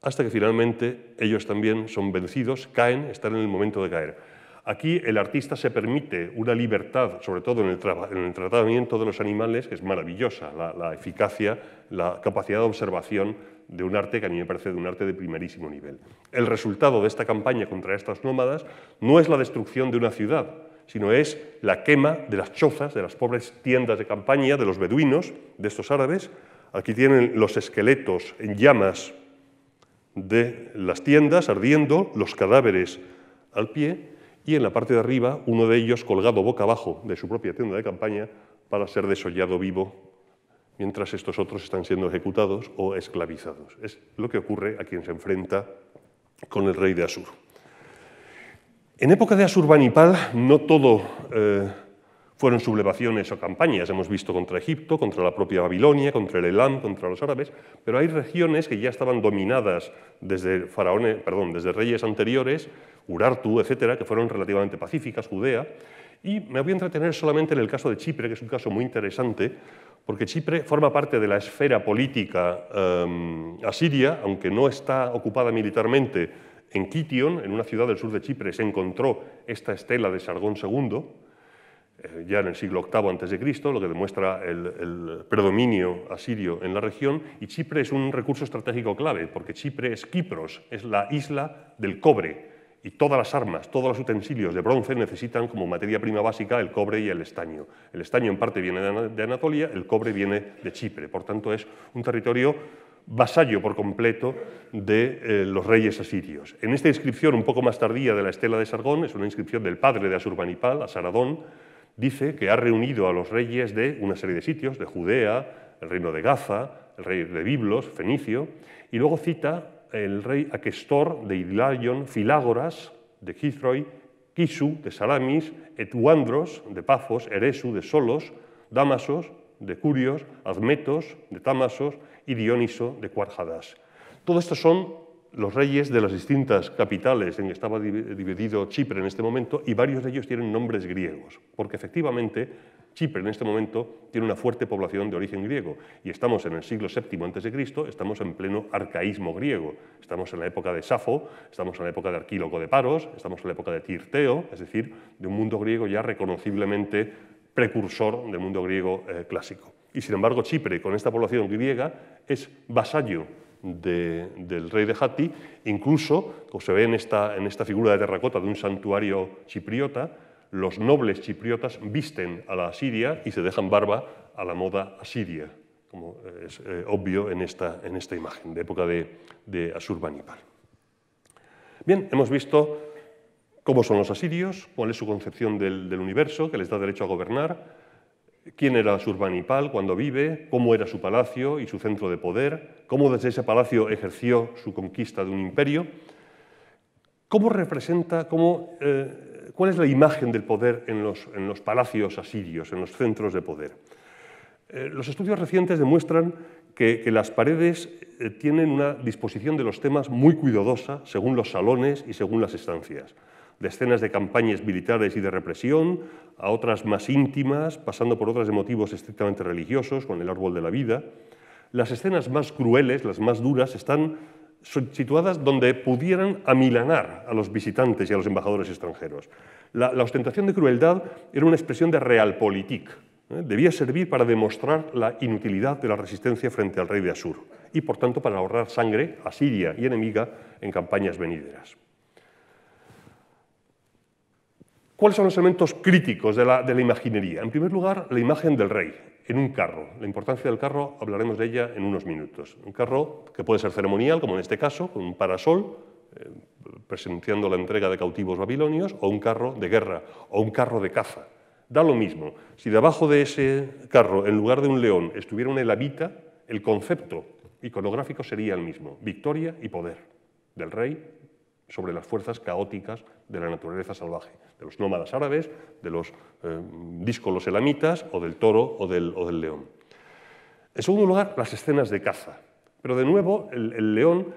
hasta que finalmente ellos también son vencidos, caen, están en el momento de caer. Aquí el artista se permite una libertad, sobre todo en el tratamiento de los animales, que es maravillosa, la eficacia, la capacidad de observación de un arte que a mí me parece de un arte de primerísimo nivel. El resultado de esta campaña contra estos nómadas no es la destrucción de una ciudad, sino es la quema de las chozas, de las pobres tiendas de campaña, de los beduinos, de estos árabes. Aquí tienen los esqueletos en llamas de las tiendas, ardiendo, los cadáveres al pie, y en la parte de arriba uno de ellos colgado boca abajo de su propia tienda de campaña para ser desollado vivo, mientras estos otros están siendo ejecutados o esclavizados. Es lo que ocurre a quien se enfrenta con el rey de Asur. En época de Asurbanipal no todo fueron sublevaciones o campañas. Hemos visto contra Egipto, contra la propia Babilonia, contra el Elam, contra los árabes, pero hay regiones que ya estaban dominadas desde desde reyes anteriores, Urartu, etcétera, que fueron relativamente pacíficas, Judea, y me voy a entretener solamente en el caso de Chipre, que es un caso muy interesante, porque Chipre forma parte de la esfera política asiria, aunque no está ocupada militarmente. En Kition, en una ciudad del sur de Chipre, se encontró esta estela de Sargón II, ya en el siglo VIII a.C., lo que demuestra el predominio asirio en la región, y Chipre es un recurso estratégico clave, porque Chipre es Kipros, es la isla del cobre, y todas las armas, todos los utensilios de bronce necesitan como materia prima básica el cobre y el estaño. El estaño en parte viene de Anatolia, el cobre viene de Chipre, por tanto es un territorio vasallo por completo de los reyes asirios. En esta inscripción un poco más tardía de la estela de Sargón, es una inscripción del padre de Asurbanipal, Asaradón, dice que ha reunido a los reyes de una serie de sitios, de Judea, el reino de Gaza, el rey de Biblos, fenicio, y luego cita el rey Aquestor de Idlaion, Filágoras de Kithroy, Kisu de Salamis, Etuandros de Pafos, Eresu de Solos, Damasos de Curios, Admetos de Tamasos y Dioniso de Cuarjadás. Todos estos son los reyes de las distintas capitales en que estaba dividido Chipre en este momento, y varios de ellos tienen nombres griegos, porque efectivamente Chipre en este momento tiene una fuerte población de origen griego, y estamos en el siglo VII a.C., estamos en pleno arcaísmo griego, estamos en la época de Safo, estamos en la época de Arquíloco de Paros, estamos en la época de Tirteo, es decir, de un mundo griego ya reconociblemente precursor del mundo griego clásico. Y sin embargo Chipre, con esta población griega, es vasallo del rey de Hatti, incluso, como se ve en esta figura de terracota de un santuario chipriota, los nobles chipriotas visten a la asiria y se dejan barba a la moda asiria, como es obvio en esta imagen de época de Asurbanipal. Bien, hemos visto cómo son los asirios, cuál es su concepción del universo, que les da derecho a gobernar, quién era Asurbanipal cuando vive, cómo era su palacio y su centro de poder, cómo desde ese palacio ejerció su conquista de un imperio, cómo representa, cuál es la imagen del poder en los palacios asirios, en los centros de poder. Los estudios recientes demuestran que las paredes tienen una disposición de los temas muy cuidadosa según los salones y según las estancias, de escenas de campañas militares y de represión, a otras más íntimas, pasando por otras de motivos estrictamente religiosos, con el árbol de la vida. Las escenas más crueles, las más duras, están situadas donde pudieran amilanar a los visitantes y a los embajadores extranjeros. La ostentación de crueldad era una expresión de realpolitik. Debía servir para demostrar la inutilidad de la resistencia frente al rey de Asur y, por tanto, para ahorrar sangre asiria y enemiga en campañas venideras. ¿Cuáles son los elementos críticos de la imaginería? En primer lugar, la imagen del rey en un carro. La importancia del carro hablaremos de ella en unos minutos. Un carro que puede ser ceremonial, como en este caso, con un parasol, presenciando la entrega de cautivos babilonios, o un carro de guerra, o un carro de caza. Da lo mismo. Si debajo de ese carro, en lugar de un león, estuviera una elamita, el concepto iconográfico sería el mismo. Victoria y poder del rey sobre las fuerzas caóticas de la naturaleza salvaje, de los nómadas árabes, de los díscolos elamitas o del toro o del león. En segundo lugar, las escenas de caza. Pero de nuevo, el león,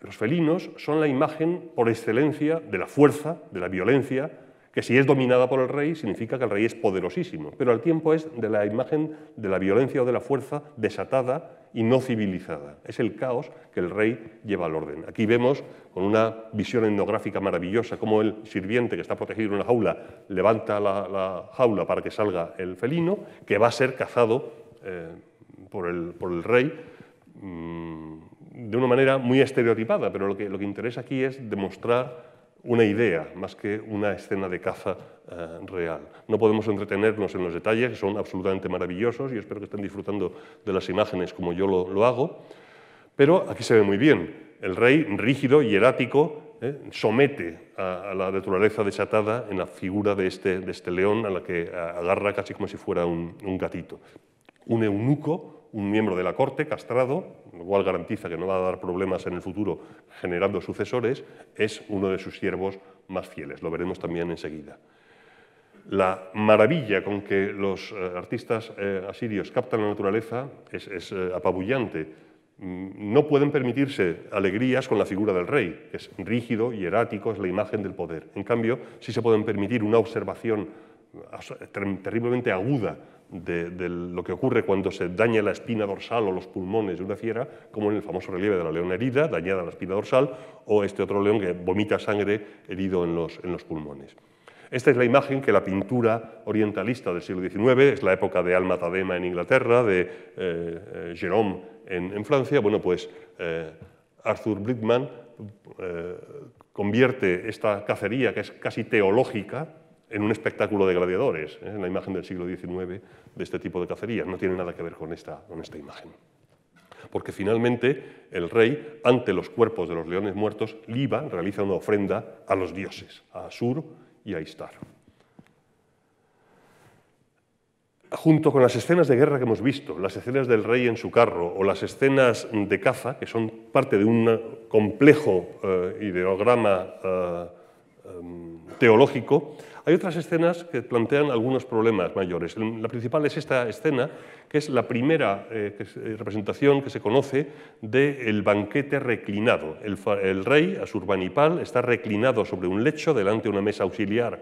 los felinos, son la imagen por excelencia de la fuerza, de la violencia, que si es dominada por el rey significa que el rey es poderosísimo, pero al tiempo es de la imagen de la violencia o de la fuerza desatada y no civilizada. Es el caos que el rey lleva al orden. Aquí vemos con una visión etnográfica maravillosa cómo el sirviente que está protegido en una jaula levanta la jaula para que salga el felino, que va a ser cazado por el rey de una manera muy estereotipada, pero lo que interesa aquí es demostrar una idea, más que una escena de caza real. No podemos entretenernos en los detalles, que son absolutamente maravillosos, y espero que estén disfrutando de las imágenes como yo lo hago, pero aquí se ve muy bien. El rey, rígido y hierático, somete a la naturaleza desatada en la figura de este león, a la que agarra casi como si fuera un gatito. Un eunuco, un miembro de la corte castrado, lo cual garantiza que no va a dar problemas en el futuro generando sucesores, es uno de sus siervos más fieles, lo veremos también enseguida. La maravilla con que los artistas asirios captan la naturaleza es apabullante. No pueden permitirse alegrías con la figura del rey, que es rígido, hierático, es la imagen del poder. En cambio, sí se pueden permitir una observación terriblemente aguda de lo que ocurre cuando se daña la espina dorsal o los pulmones de una fiera, como en el famoso relieve de la leona herida, dañada la espina dorsal, o este otro león que vomita sangre herido en los pulmones. Esta es la imagen que la pintura orientalista del siglo XIX, es la época de Al-Matadema en Inglaterra, de Jerome en Francia, bueno, pues Arthur Bridgman convierte esta cacería, que es casi teológica, en un espectáculo de gladiadores, en la imagen del siglo XIX de este tipo de cacerías. No tiene nada que ver con esta imagen. Porque finalmente el rey, ante los cuerpos de los leones muertos, liba, realiza una ofrenda a los dioses, a Asur y a Istar. Junto con las escenas de guerra que hemos visto, las escenas del rey en su carro o las escenas de caza, que son parte de un complejo ideograma teológico, hay otras escenas que plantean algunos problemas mayores. La principal es esta escena, que es la primera representación que se conoce del banquete reclinado. El rey, Asurbanipal, está reclinado sobre un lecho delante de una mesa auxiliar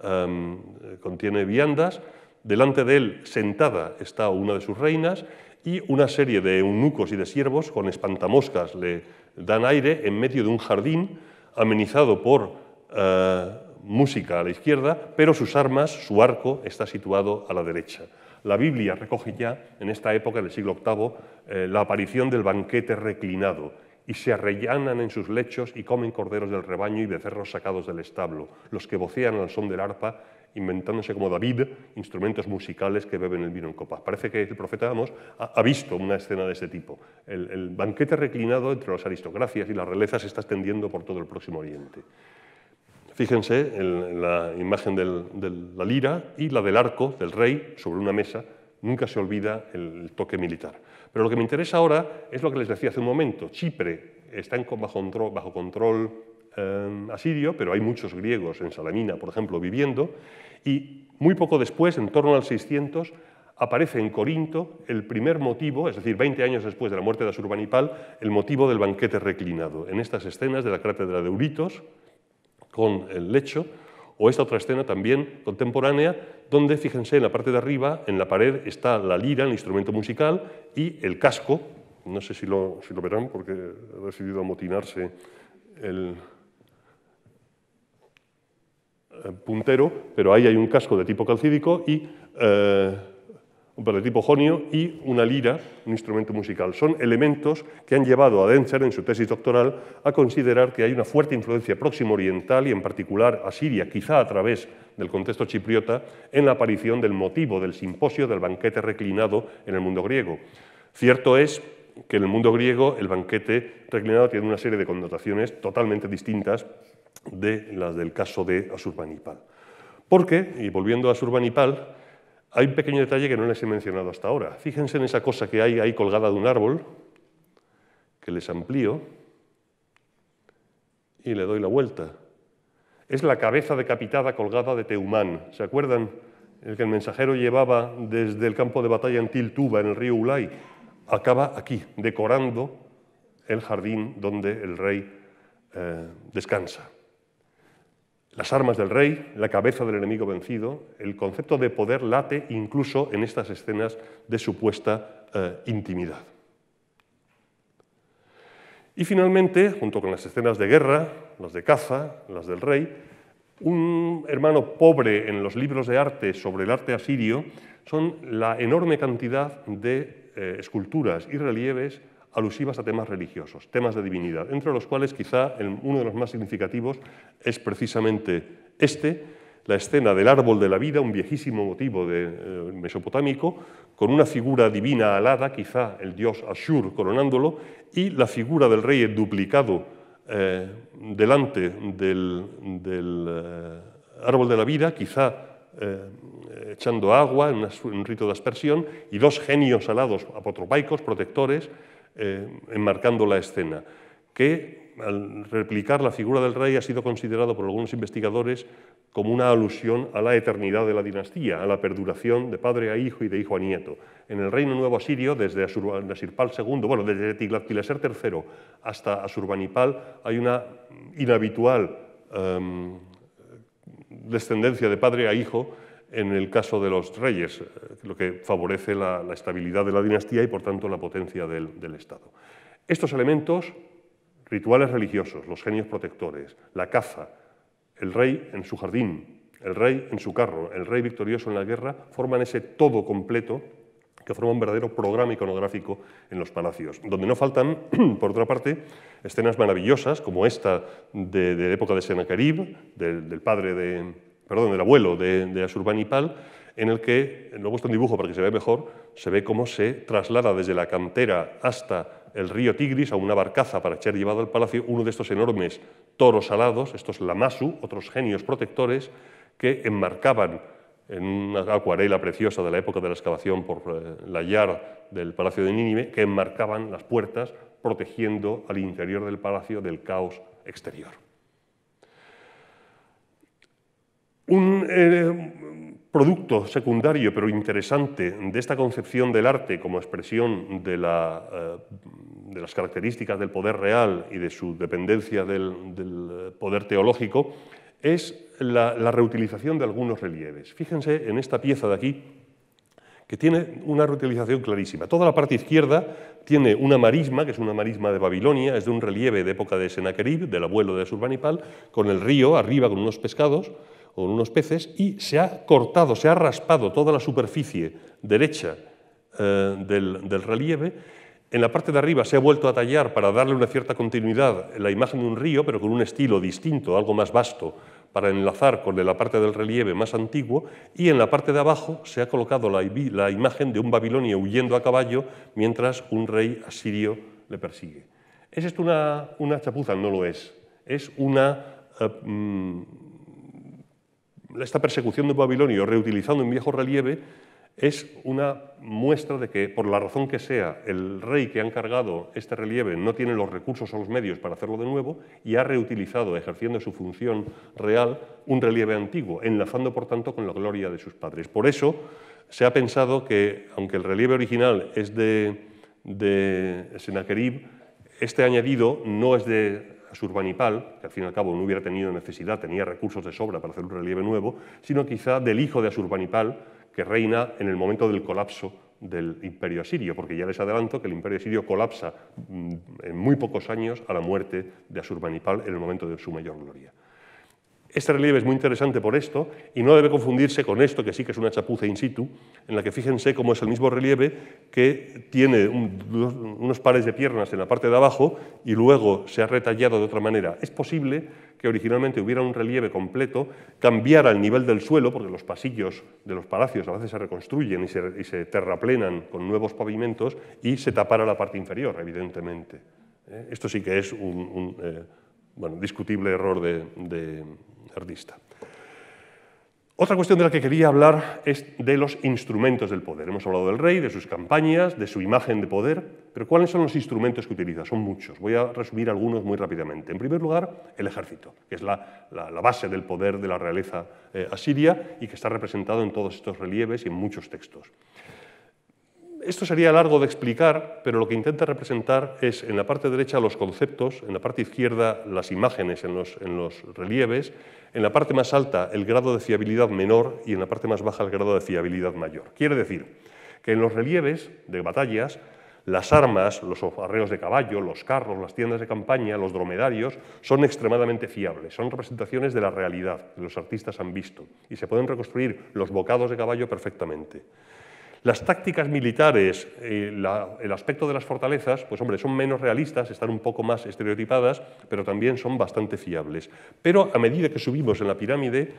que contiene viandas. Delante de él, sentada, está una de sus reinas y una serie de eunucos y de siervos con espantamoscas le dan aire en medio de un jardín amenizado por música a la izquierda, pero sus armas, su arco, está situado a la derecha. La Biblia recoge ya, en esta época del siglo VIII, la aparición del banquete reclinado, y se arrellanan en sus lechos y comen corderos del rebaño y becerros sacados del establo, los que vocean al son del arpa, inventándose como David instrumentos musicales que beben el vino en copas. Parece que el profeta Amos ha visto una escena de este tipo. El banquete reclinado entre las aristocracias y las realezas se está extendiendo por todo el Próximo Oriente. Fíjense en la imagen de la lira y la del arco del rey sobre una mesa. Nunca se olvida el toque militar. Pero lo que me interesa ahora es lo que les decía hace un momento. Chipre está bajo control asirio, pero hay muchos griegos en Salamina, por ejemplo, viviendo. Y muy poco después, en torno al 600, aparece en Corinto el primer motivo, es decir, 20 años después de la muerte de Asurbanipal, el motivo del banquete reclinado. En estas escenas de la cátedra de Euritos, con el lecho, o esta otra escena también contemporánea, donde, fíjense, en la parte de arriba, en la pared, está la lira, el instrumento musical, y el casco, no sé si lo verán porque ha decidido amotinarse el puntero, pero ahí hay un casco de tipo calcídico y de tipo jonio y una lira, un instrumento musical. Son elementos que han llevado a Denzer, en su tesis doctoral, a considerar que hay una fuerte influencia próximo oriental y en particular asiria, quizá a través del contexto chipriota, en la aparición del motivo del simposio del banquete reclinado en el mundo griego. Cierto es que en el mundo griego el banquete reclinado tiene una serie de connotaciones totalmente distintas de las del caso de Asurbanipal. Porque, y volviendo a Asurbanipal, hay un pequeño detalle que no les he mencionado hasta ahora. Fíjense en esa cosa que hay ahí colgada de un árbol, que les amplío y le doy la vuelta. Es la cabeza decapitada colgada de Teumán. ¿Se acuerdan? El que el mensajero llevaba desde el campo de batalla en Tiltuba, en el río Ulay, acaba aquí, decorando el jardín donde el rey descansa. Las armas del rey, la cabeza del enemigo vencido, el concepto de poder late incluso en estas escenas de supuesta intimidad. Y finalmente, junto con las escenas de guerra, las de caza, las del rey, un hermano pobre en los libros de arte sobre el arte asirio son la enorme cantidad de esculturas y relieves alusivas a temas religiosos, temas de divinidad, entre los cuales quizá uno de los más significativos es precisamente la escena del árbol de la vida, un viejísimo motivo mesopotámico, con una figura divina alada, quizá el dios Asur coronándolo, y la figura del rey duplicado delante del árbol de la vida, quizá echando agua en un rito de aspersión, y dos genios alados apotropaicos, protectores, enmarcando la escena, que al replicar la figura del rey ha sido considerado por algunos investigadores como una alusión a la eternidad de la dinastía, a la perduración de padre a hijo y de hijo a nieto. En el reino nuevo asirio, desde Asurbanipal II, bueno, desde Tiglat-Pileser III hasta Asurbanipal, hay una inhabitual descendencia de padre a hijo en el caso de los reyes, lo que favorece la estabilidad de la dinastía y, por tanto, la potencia del Estado. Estos elementos, rituales religiosos, los genios protectores, la caza, el rey en su jardín, el rey en su carro, el rey victorioso en la guerra, forman ese todo completo que forma un verdadero programa iconográfico en los palacios, donde no faltan, por otra parte, escenas maravillosas como esta de la época de Senaquerib, del abuelo de Asurbanipal, en el que, luego está un dibujo para que se vea mejor, se ve cómo se traslada desde la cantera hasta el río Tigris a una barcaza para ser llevado al palacio uno de estos enormes toros alados, estos lamasu, otros genios protectores, que enmarcaban en una acuarela preciosa de la época de la excavación por Layard del palacio de Nínive, que enmarcaban las puertas protegiendo al interior del palacio del caos exterior. Un producto secundario pero interesante de esta concepción del arte como expresión de las características del poder real y de su dependencia del poder teológico es la reutilización de algunos relieves. Fíjense en esta pieza de aquí, que tiene una reutilización clarísima. Toda la parte izquierda tiene una marisma, que es una marisma de Babilonia, es de un relieve de época de Senaquerib, del abuelo de Asurbanipal, con el río arriba con unos pescados, con unos peces, y se ha cortado, se ha raspado toda la superficie derecha del relieve. En la parte de arriba se ha vuelto a tallar para darle una cierta continuidad en la imagen de un río, pero con un estilo distinto, algo más vasto, para enlazar con la parte del relieve más antiguo, y en la parte de abajo se ha colocado la imagen de un babilonio huyendo a caballo mientras un rey asirio le persigue. ¿Es esto una chapuza? No lo es. Es esta persecución de un babilonio reutilizando un viejo relieve es una muestra de que, por la razón que sea, el rey que ha encargado este relieve no tiene los recursos o los medios para hacerlo de nuevo y ha reutilizado, ejerciendo su función real, un relieve antiguo, enlazando, por tanto, con la gloria de sus padres. Por eso se ha pensado que, aunque el relieve original es de Senaquerib, este añadido no es de Asurbanipal, que al fin y al cabo no hubiera tenido necesidad, tenía recursos de sobra para hacer un relieve nuevo, sino quizá del hijo de Asurbanipal, que reina en el momento del colapso del imperio asirio, porque ya les adelanto que el imperio asirio colapsa en muy pocos años a la muerte de Asurbanipal en el momento de su mayor gloria. Este relieve es muy interesante por esto y no debe confundirse con esto, que sí que es una chapuza in situ, en la que fíjense cómo es el mismo relieve que tiene unos pares de piernas en la parte de abajo y luego se ha retallado de otra manera. Es posible que originalmente hubiera un relieve completo, cambiara el nivel del suelo, porque los pasillos de los palacios a veces se reconstruyen y se terraplenan con nuevos pavimentos y se tapara la parte inferior, evidentemente. Esto sí que es un discutible error de artista. Otra cuestión de la que quería hablar es de los instrumentos del poder. Hemos hablado del rey, de sus campañas, de su imagen de poder, pero ¿cuáles son los instrumentos que utiliza? Son muchos. Voy a resumir algunos muy rápidamente. En primer lugar, el ejército, que es la base del poder de la realeza asiria y que está representado en todos estos relieves y en muchos textos. Esto sería largo de explicar, pero lo que intenta representar es en la parte derecha los conceptos, en la parte izquierda las imágenes en los relieves, en la parte más alta el grado de fiabilidad menor y en la parte más baja el grado de fiabilidad mayor. Quiere decir que en los relieves de batallas, las armas, los arreos de caballo, los carros, las tiendas de campaña, los dromedarios, son extremadamente fiables, son representaciones de la realidad que los artistas han visto y se pueden reconstruir los bocados de caballo perfectamente. Las tácticas militares, el aspecto de las fortalezas, pues hombre, son menos realistas, están un poco más estereotipadas, pero también son bastante fiables. Pero a medida que subimos en la pirámide,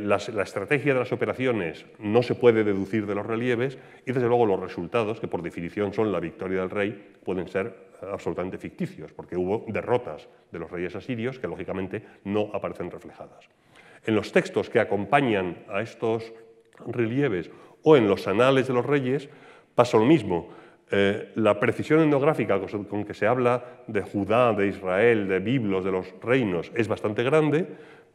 la estrategia de las operaciones no se puede deducir de los relieves y desde luego los resultados, que por definición son la victoria del rey, pueden ser absolutamente ficticios, porque hubo derrotas de los reyes asirios que lógicamente no aparecen reflejadas. En los textos que acompañan a estos relieves o en los anales de los reyes pasa lo mismo. La precisión etnográfica con que se habla de Judá, de Israel, de Biblos, de los reinos, es bastante grande,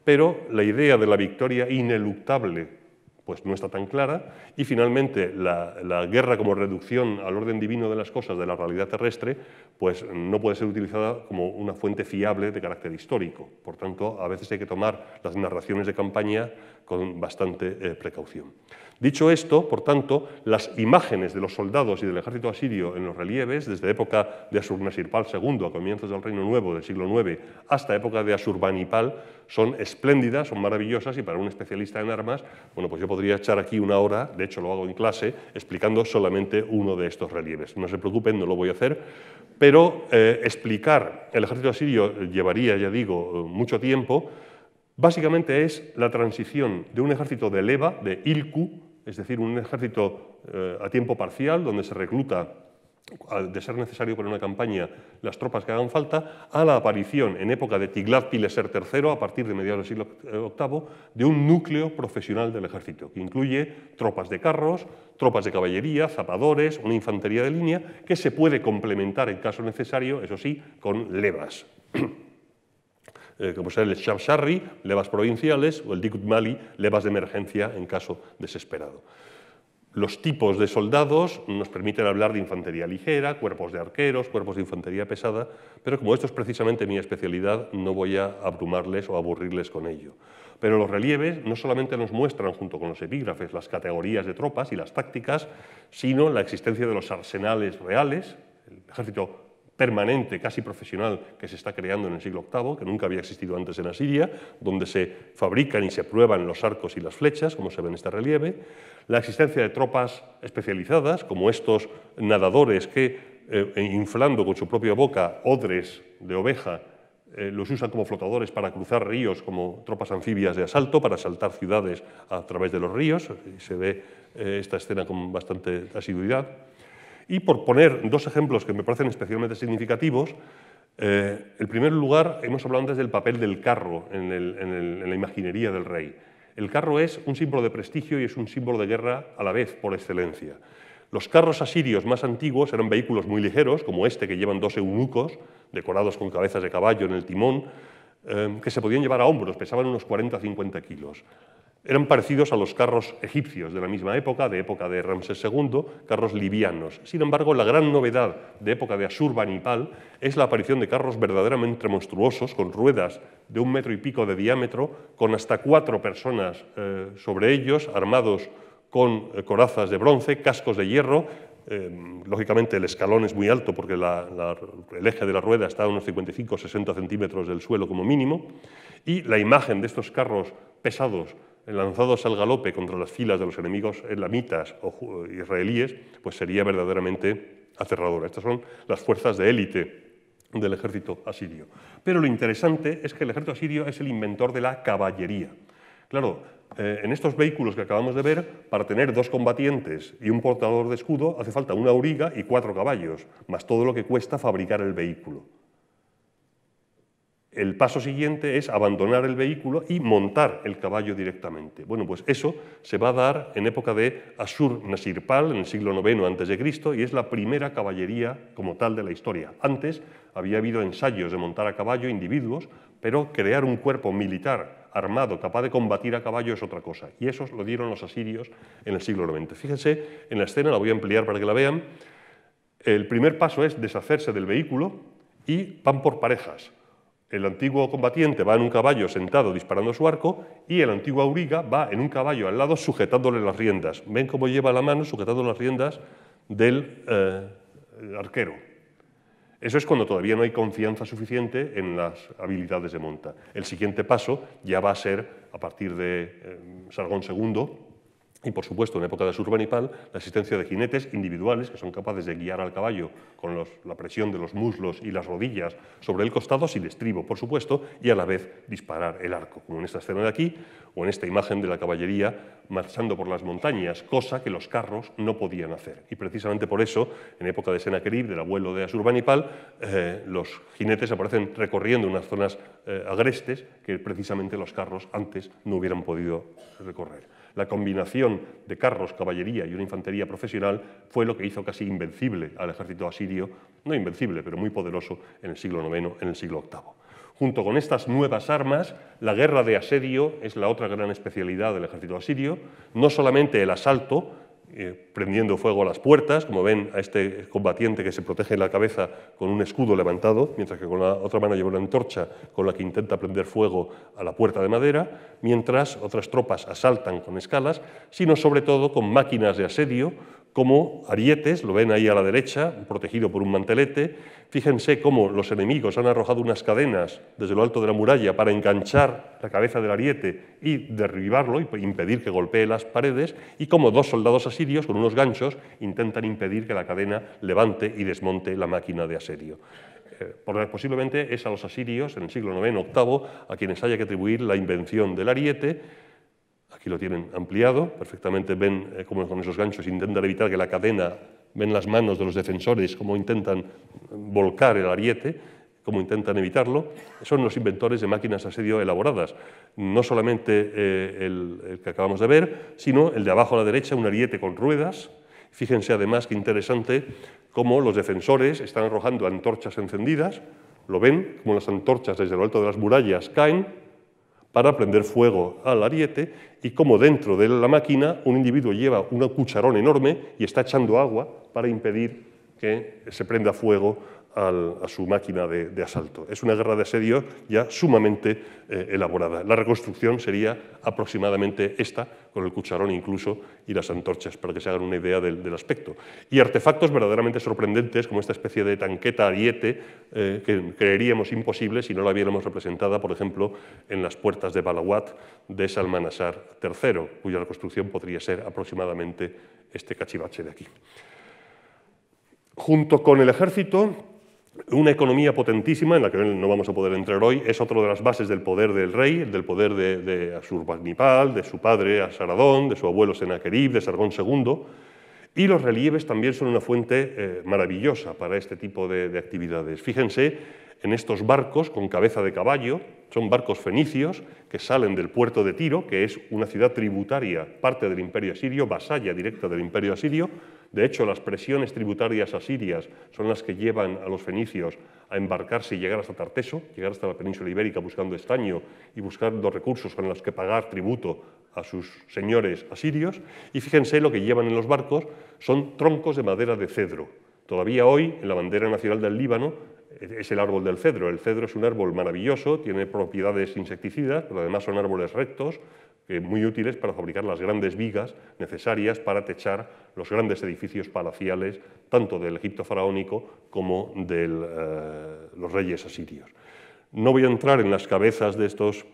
pero la idea de la victoria ineluctable pues no está tan clara y finalmente la guerra como reducción al orden divino de las cosas, de la realidad terrestre, pues no puede ser utilizada como una fuente fiable de carácter histórico. Por tanto, a veces hay que tomar las narraciones de campaña con bastante precaución. Dicho esto, por tanto, las imágenes de los soldados y del ejército asirio en los relieves, desde época de Asurnasirpal II, a comienzos del Reino Nuevo del siglo IX, hasta época de Asurbanipal, son espléndidas, son maravillosas y para un especialista en armas, bueno, pues yo podría echar aquí una hora, de hecho lo hago en clase, explicando solamente uno de estos relieves. No se preocupen, no lo voy a hacer, pero explicar el ejército asirio llevaría, ya digo, mucho tiempo. Básicamente es la transición de un ejército de leva, de ilku, es decir, un ejército a tiempo parcial, donde se recluta, de ser necesario para una campaña, las tropas que hagan falta, a la aparición en época de Tiglat-Pileser III, a partir de mediados del siglo VIII, de un núcleo profesional del ejército, que incluye tropas de carros, tropas de caballería, zapadores, una infantería de línea, que se puede complementar en caso necesario, eso sí, con levas. Como será el Shamshari, levas provinciales, o el Dikut Mali, levas de emergencia en caso desesperado. Los tipos de soldados nos permiten hablar de infantería ligera, cuerpos de arqueros, cuerpos de infantería pesada, pero como esto es precisamente mi especialidad, no voy a abrumarles o aburrirles con ello. Pero los relieves no solamente nos muestran, junto con los epígrafes, las categorías de tropas y las tácticas, sino la existencia de los arsenales reales, el ejército permanente, casi profesional, que se está creando en el siglo VIII, que nunca había existido antes en Asiria, donde se fabrican y se prueban los arcos y las flechas, como se ve en este relieve, la existencia de tropas especializadas, como estos nadadores que, inflando con su propia boca odres de oveja, los usan como flotadores para cruzar ríos, como tropas anfibias de asalto, para asaltar ciudades a través de los ríos. Se ve esta escena con bastante asiduidad. Y por poner dos ejemplos que me parecen especialmente significativos, en primer lugar, hemos hablado antes del papel del carro en la imaginería del rey. El carro es un símbolo de prestigio y es un símbolo de guerra a la vez, por excelencia. Los carros asirios más antiguos eran vehículos muy ligeros, como este que llevan dos eunucos, decorados con cabezas de caballo en el timón, que se podían llevar a hombros, pesaban unos 40-50 kilos. Eran parecidos a los carros egipcios de la misma época de Ramsés II, carros livianos. Sin embargo, la gran novedad de época de Asurbanipal es la aparición de carros verdaderamente monstruosos, con ruedas de 1 metro y pico de diámetro, con hasta 4 personas sobre ellos, armados con corazas de bronce, cascos de hierro. Lógicamente el escalón es muy alto porque el eje de la rueda está a unos 55-60 centímetros del suelo como mínimo, y la imagen de estos carros pesados lanzados al galope contra las filas de los enemigos elamitas o israelíes, pues sería verdaderamente aterradora. Estas son las fuerzas de élite del ejército asirio. Pero lo interesante es que el ejército asirio es el inventor de la caballería. Claro, en estos vehículos que acabamos de ver, para tener 2 combatientes y un portador de escudo, hace falta una auriga y 4 caballos, más todo lo que cuesta fabricar el vehículo. el paso siguiente es abandonar el vehículo y montar el caballo directamente. Bueno, pues eso se va a dar en época de Asurnasirpal, en el siglo IX a.C., y es la primera caballería como tal de la historia. Antes había habido ensayos de montar a caballo individuos, pero crear un cuerpo militar armado capaz de combatir a caballo es otra cosa, y eso lo dieron los asirios en el siglo IX. Fíjense en la escena, la voy a ampliar para que la vean. El primer paso es deshacerse del vehículo y van por parejas. El antiguo combatiente va en un caballo sentado disparando su arco y el antiguo auriga va en un caballo al lado sujetándole las riendas. Ven cómo lleva la mano sujetando las riendas del arquero. Eso es cuando todavía no hay confianza suficiente en las habilidades de monta. El siguiente paso ya va a ser, a partir de Sargón II, y por supuesto en época de Asurbanipal, la existencia de jinetes individuales que son capaces de guiar al caballo con la presión de los muslos y las rodillas sobre el costado sin estribo, por supuesto, y a la vez disparar el arco, como en esta escena de aquí o en esta imagen de la caballería marchando por las montañas, cosa que los carros no podían hacer. Y precisamente por eso, en época de Senaquerib, del abuelo de Asurbanipal, los jinetes aparecen recorriendo unas zonas agrestes que precisamente los carros antes no hubieran podido recorrer. La combinación de carros, caballería y una infantería profesional fue lo que hizo casi invencible al ejército asirio, no invencible, pero muy poderoso en el siglo IX, en el siglo VIII. Junto con estas nuevas armas, la guerra de asedio es la otra gran especialidad del ejército asirio, no solamente el asalto, prendiendo fuego a las puertas, como ven a este combatiente que se protege la cabeza con un escudo levantado, mientras que con la otra mano lleva una antorcha con la que intenta prender fuego a la puerta de madera, mientras otras tropas asaltan con escalas, sino sobre todo con máquinas de asedio, como arietes, lo ven ahí a la derecha, protegido por un mantelete. Fíjense cómo los enemigos han arrojado unas cadenas desde lo alto de la muralla para enganchar la cabeza del ariete y derribarlo y impedir que golpee las paredes, y cómo dos soldados asirios con unos ganchos intentan impedir que la cadena levante y desmonte la máquina de asedio. Posiblemente es a los asirios en el siglo IX, VIII, a quienes haya que atribuir la invención del ariete. Aquí lo tienen ampliado, perfectamente ven cómo con esos ganchos intentan evitar que la cadena, ven las manos de los defensores, cómo intentan volcar el ariete, cómo intentan evitarlo. Son los inventores de máquinas de asedio elaboradas, no solamente el que acabamos de ver, sino el de abajo a la derecha, un ariete con ruedas. Fíjense además qué interesante cómo los defensores están arrojando antorchas encendidas, lo ven, como las antorchas desde lo alto de las murallas caen, para prender fuego al ariete, y como dentro de la máquina un individuo lleva un cucharón enorme y está echando agua para impedir que se prenda fuego a su máquina de asalto. Es una guerra de asedio ya sumamente elaborada. La reconstrucción sería aproximadamente esta, con el cucharón incluso y las antorchas, para que se hagan una idea del aspecto. Y artefactos verdaderamente sorprendentes, como esta especie de tanqueta ariete, que creeríamos imposible si no la viéramos representada, por ejemplo, en las puertas de Balawat de Salmanasar III, cuya reconstrucción podría ser aproximadamente este cachivache de aquí. Junto con el ejército, una economía potentísima, en la que no vamos a poder entrar hoy, es otra de las bases del poder del rey, del poder de Asurbanipal, de su padre Asaradón, de su abuelo Senaquerib, de Sargón II, y los relieves también son una fuente maravillosa para este tipo de actividades. Fíjense en estos barcos con cabeza de caballo, son barcos fenicios que salen del puerto de Tiro, que es una ciudad tributaria, parte del imperio asirio, vasalla directa del imperio asirio. De hecho, las presiones tributarias asirias son las que llevan a los fenicios a embarcarse y llegar hasta Tarteso, llegar hasta la península ibérica buscando estaño y buscando recursos con los que pagar tributo a sus señores asirios. Y fíjense, lo que llevan en los barcos son troncos de madera de cedro. Todavía hoy, en la bandera nacional del Líbano, es el árbol del cedro. El cedro es un árbol maravilloso, tiene propiedades insecticidas, pero además son árboles rectos, muy útiles para fabricar las grandes vigas necesarias para techar los grandes edificios palaciales, tanto del Egipto faraónico como de los reyes asirios. No voy a entrar en las cabezas de estos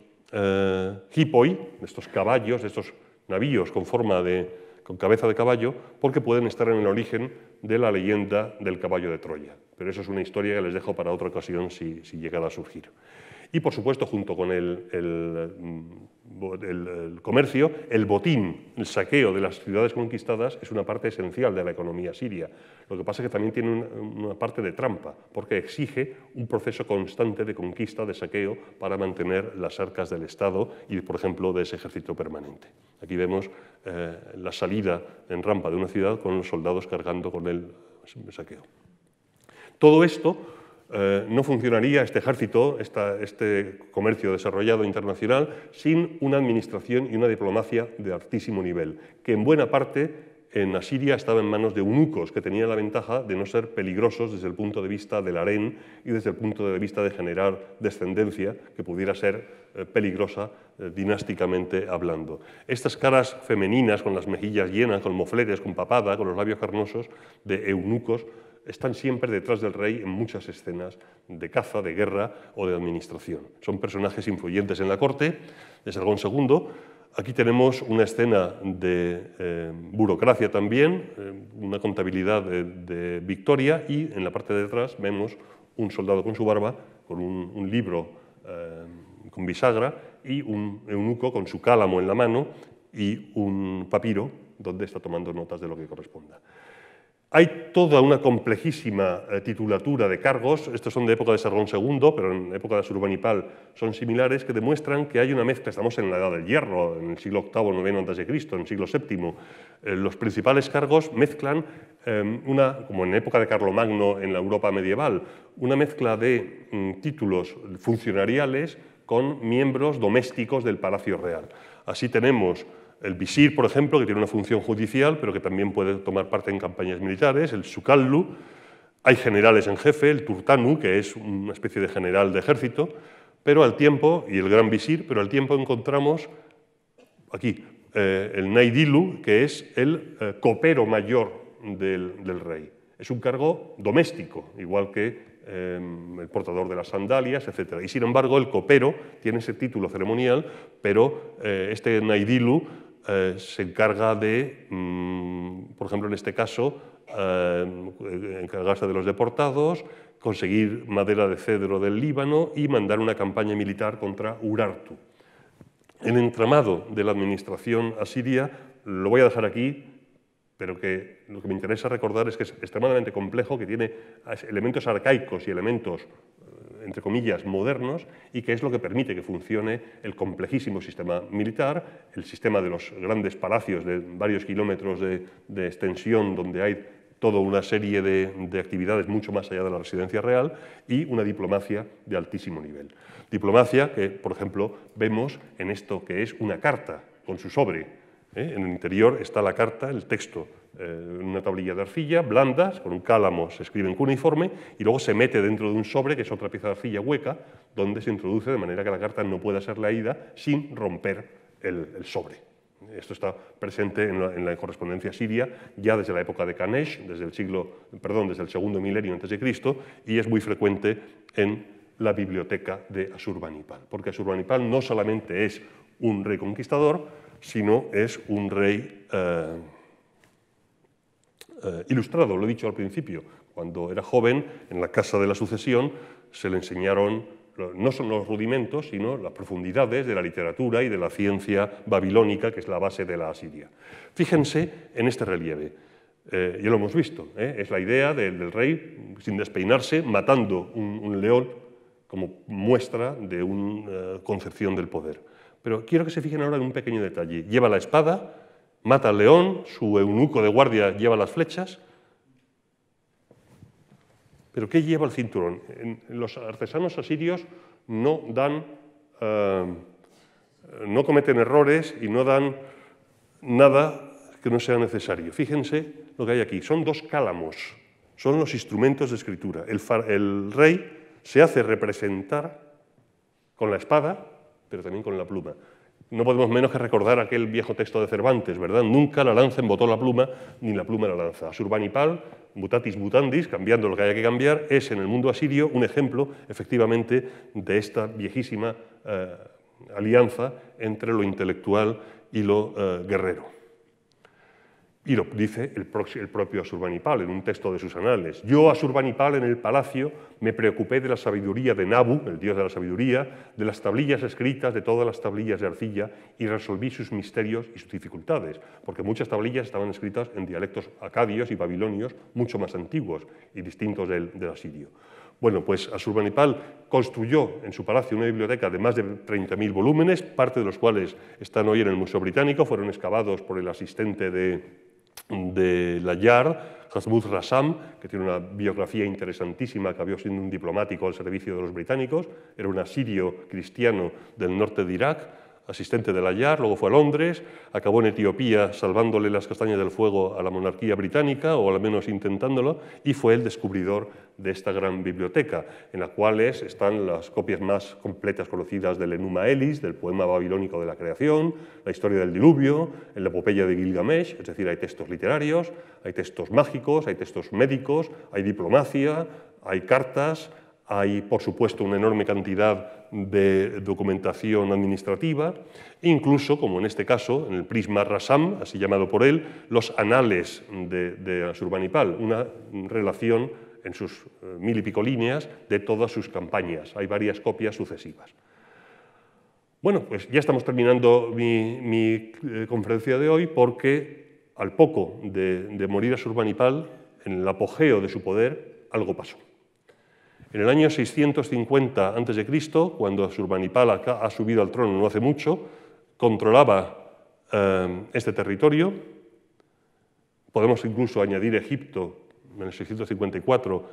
hipoi, de estos caballos, de estos navíos con cabeza de caballo, porque pueden estar en el origen de la leyenda del caballo de Troya. Pero eso es una historia que les dejo para otra ocasión si llegara a surgir. y, por supuesto, junto con el comercio, el botín, el saqueo de las ciudades conquistadas es una parte esencial de la economía siria. Lo que pasa es que también tiene una parte de trampa, porque exige un proceso constante de conquista, de saqueo, para mantener las arcas del Estado y, por ejemplo, de ese ejército permanente. Aquí vemos la salida en rampa de una ciudad con los soldados cargando con el saqueo. Todo esto no funcionaría, este ejército, este comercio desarrollado internacional, sin una administración y una diplomacia de altísimo nivel, que en buena parte en Asiria estaba en manos de eunucos, que tenían la ventaja de no ser peligrosos desde el punto de vista del harén y desde el punto de vista de generar descendencia que pudiera ser peligrosa dinásticamente hablando. Estas caras femeninas, con las mejillas llenas, con mofletes, con papada, con los labios carnosos, de eunucos, están siempre detrás del rey en muchas escenas de caza, de guerra o de administración. Son personajes influyentes en la corte de Sargón II. Aquí tenemos una escena de burocracia también, una contabilidad de victoria, y en la parte de atrás vemos un soldado con su barba, con un libro con bisagra, y un eunuco con su cálamo en la mano y un papiro donde está tomando notas de lo que corresponda. Hay toda una complejísima titulatura de cargos, estos son de época de Sargón II, pero en época de Asurbanipal son similares, que demuestran que hay una mezcla. Estamos en la Edad del Hierro, en el siglo VIII, IX a.C., en el siglo VII. Los principales cargos mezclan, como en época de Carlomagno en la Europa medieval, una mezcla de títulos funcionariales con miembros domésticos del Palacio Real. Así tenemos el visir, por ejemplo, que tiene una función judicial, pero que también puede tomar parte en campañas militares, el sukallu, hay generales en jefe, el turtanu, que es una especie de general de ejército, pero al tiempo, y el gran visir, pero al tiempo encontramos aquí el naidilu, que es el copero mayor del rey. Es un cargo doméstico, igual que el portador de las sandalias, etc. Y sin embargo, el copero tiene ese título ceremonial, pero este naidilu se encarga de, por ejemplo, en este caso, encargarse de los deportados, conseguir madera de cedro del Líbano y mandar una campaña militar contra Urartu. El entramado de la administración asiria lo voy a dejar aquí, pero que lo que me interesa recordar es que es extremadamente complejo, que tiene elementos arcaicos y elementos, entre comillas, modernos, y que es lo que permite que funcione el complejísimo sistema militar, el sistema de los grandes palacios de varios kilómetros de extensión, donde hay toda una serie de actividades mucho más allá de la residencia real, y una diplomacia de altísimo nivel. Diplomacia que, por ejemplo, vemos en esto que es una carta con su sobre. En el interior está la carta, el texto, en una tablilla de arcilla, blandas, con un cálamo se escriben cuneiforme, y luego se mete dentro de un sobre, que es otra pieza de arcilla hueca, donde se introduce de manera que la carta no pueda ser leída sin romper el sobre. Esto está presente en la correspondencia siria ya desde la época de Kanesh, desde el segundo milenio antes de Cristo, y es muy frecuente en la biblioteca de Asurbanipal, porque Asurbanipal no solamente es un rey conquistador, sino es un rey ilustrado. Lo he dicho al principio, cuando era joven, en la casa de la sucesión, se le enseñaron no solo los rudimentos, sino las profundidades de la literatura y de la ciencia babilónica, que es la base de la Asiria. Fíjense en este relieve, ya lo hemos visto, es la idea del rey, sin despeinarse, matando un león como muestra de una concepción del poder. Pero quiero que se fijen ahora en un pequeño detalle. Lleva la espada, mata al león, su eunuco de guardia lleva las flechas. ¿Pero qué lleva el cinturón? Los artesanos asirios no cometen errores y no dan nada que no sea necesario. Fíjense lo que hay aquí. Son dos cálamos, son los instrumentos de escritura. El rey se hace representar con la espada, pero también con la pluma. No podemos menos que recordar aquel viejo texto de Cervantes, ¿verdad? Nunca la lanza embotó la pluma, ni la pluma la lanza. Asurbanipal, mutatis mutandis, cambiando lo que haya que cambiar, es en el mundo asirio un ejemplo, efectivamente, de esta viejísima alianza entre lo intelectual y lo guerrero. Y lo dice el propio Asurbanipal en un texto de sus anales. Yo, Asurbanipal, en el palacio me preocupé de la sabiduría de Nabu, el dios de la sabiduría, de las tablillas escritas, de todas las tablillas de arcilla, y resolví sus misterios y sus dificultades, porque muchas tablillas estaban escritas en dialectos acadios y babilonios mucho más antiguos y distintos del asirio. Bueno, pues Asurbanipal construyó en su palacio una biblioteca de más de 30.000 volúmenes, parte de los cuales están hoy en el Museo Británico, fueron excavados por el asistente de Layard, Hasmuz Rasam, que tiene una biografía interesantísima, que había sido un diplomático al servicio de los británicos, era un asirio cristiano del norte de Irak, asistente de Layard, luego fue a Londres, acabó en Etiopía salvándole las castañas del fuego a la monarquía británica, o al menos intentándolo, y fue el descubridor de esta gran biblioteca, en la cual están las copias más completas conocidas del Enuma Elis, del poema babilónico de la creación, la historia del diluvio, la epopeya de Gilgamesh, es decir, hay textos literarios, hay textos mágicos, hay textos médicos, hay diplomacia, hay cartas. Hay, por supuesto, una enorme cantidad de documentación administrativa, incluso, como en este caso, en el prisma Rasam, así llamado por él, los anales de Asurbanipal, una relación en sus 1000 y pico líneas de todas sus campañas. Hay varias copias sucesivas. Bueno, pues ya estamos terminando mi conferencia de hoy, porque al poco de morir Asurbanipal, en el apogeo de su poder, algo pasó. En el año 650 a.C., cuando Asurbanipal ha subido al trono no hace mucho, controlaba este territorio. Podemos incluso añadir Egipto en el 654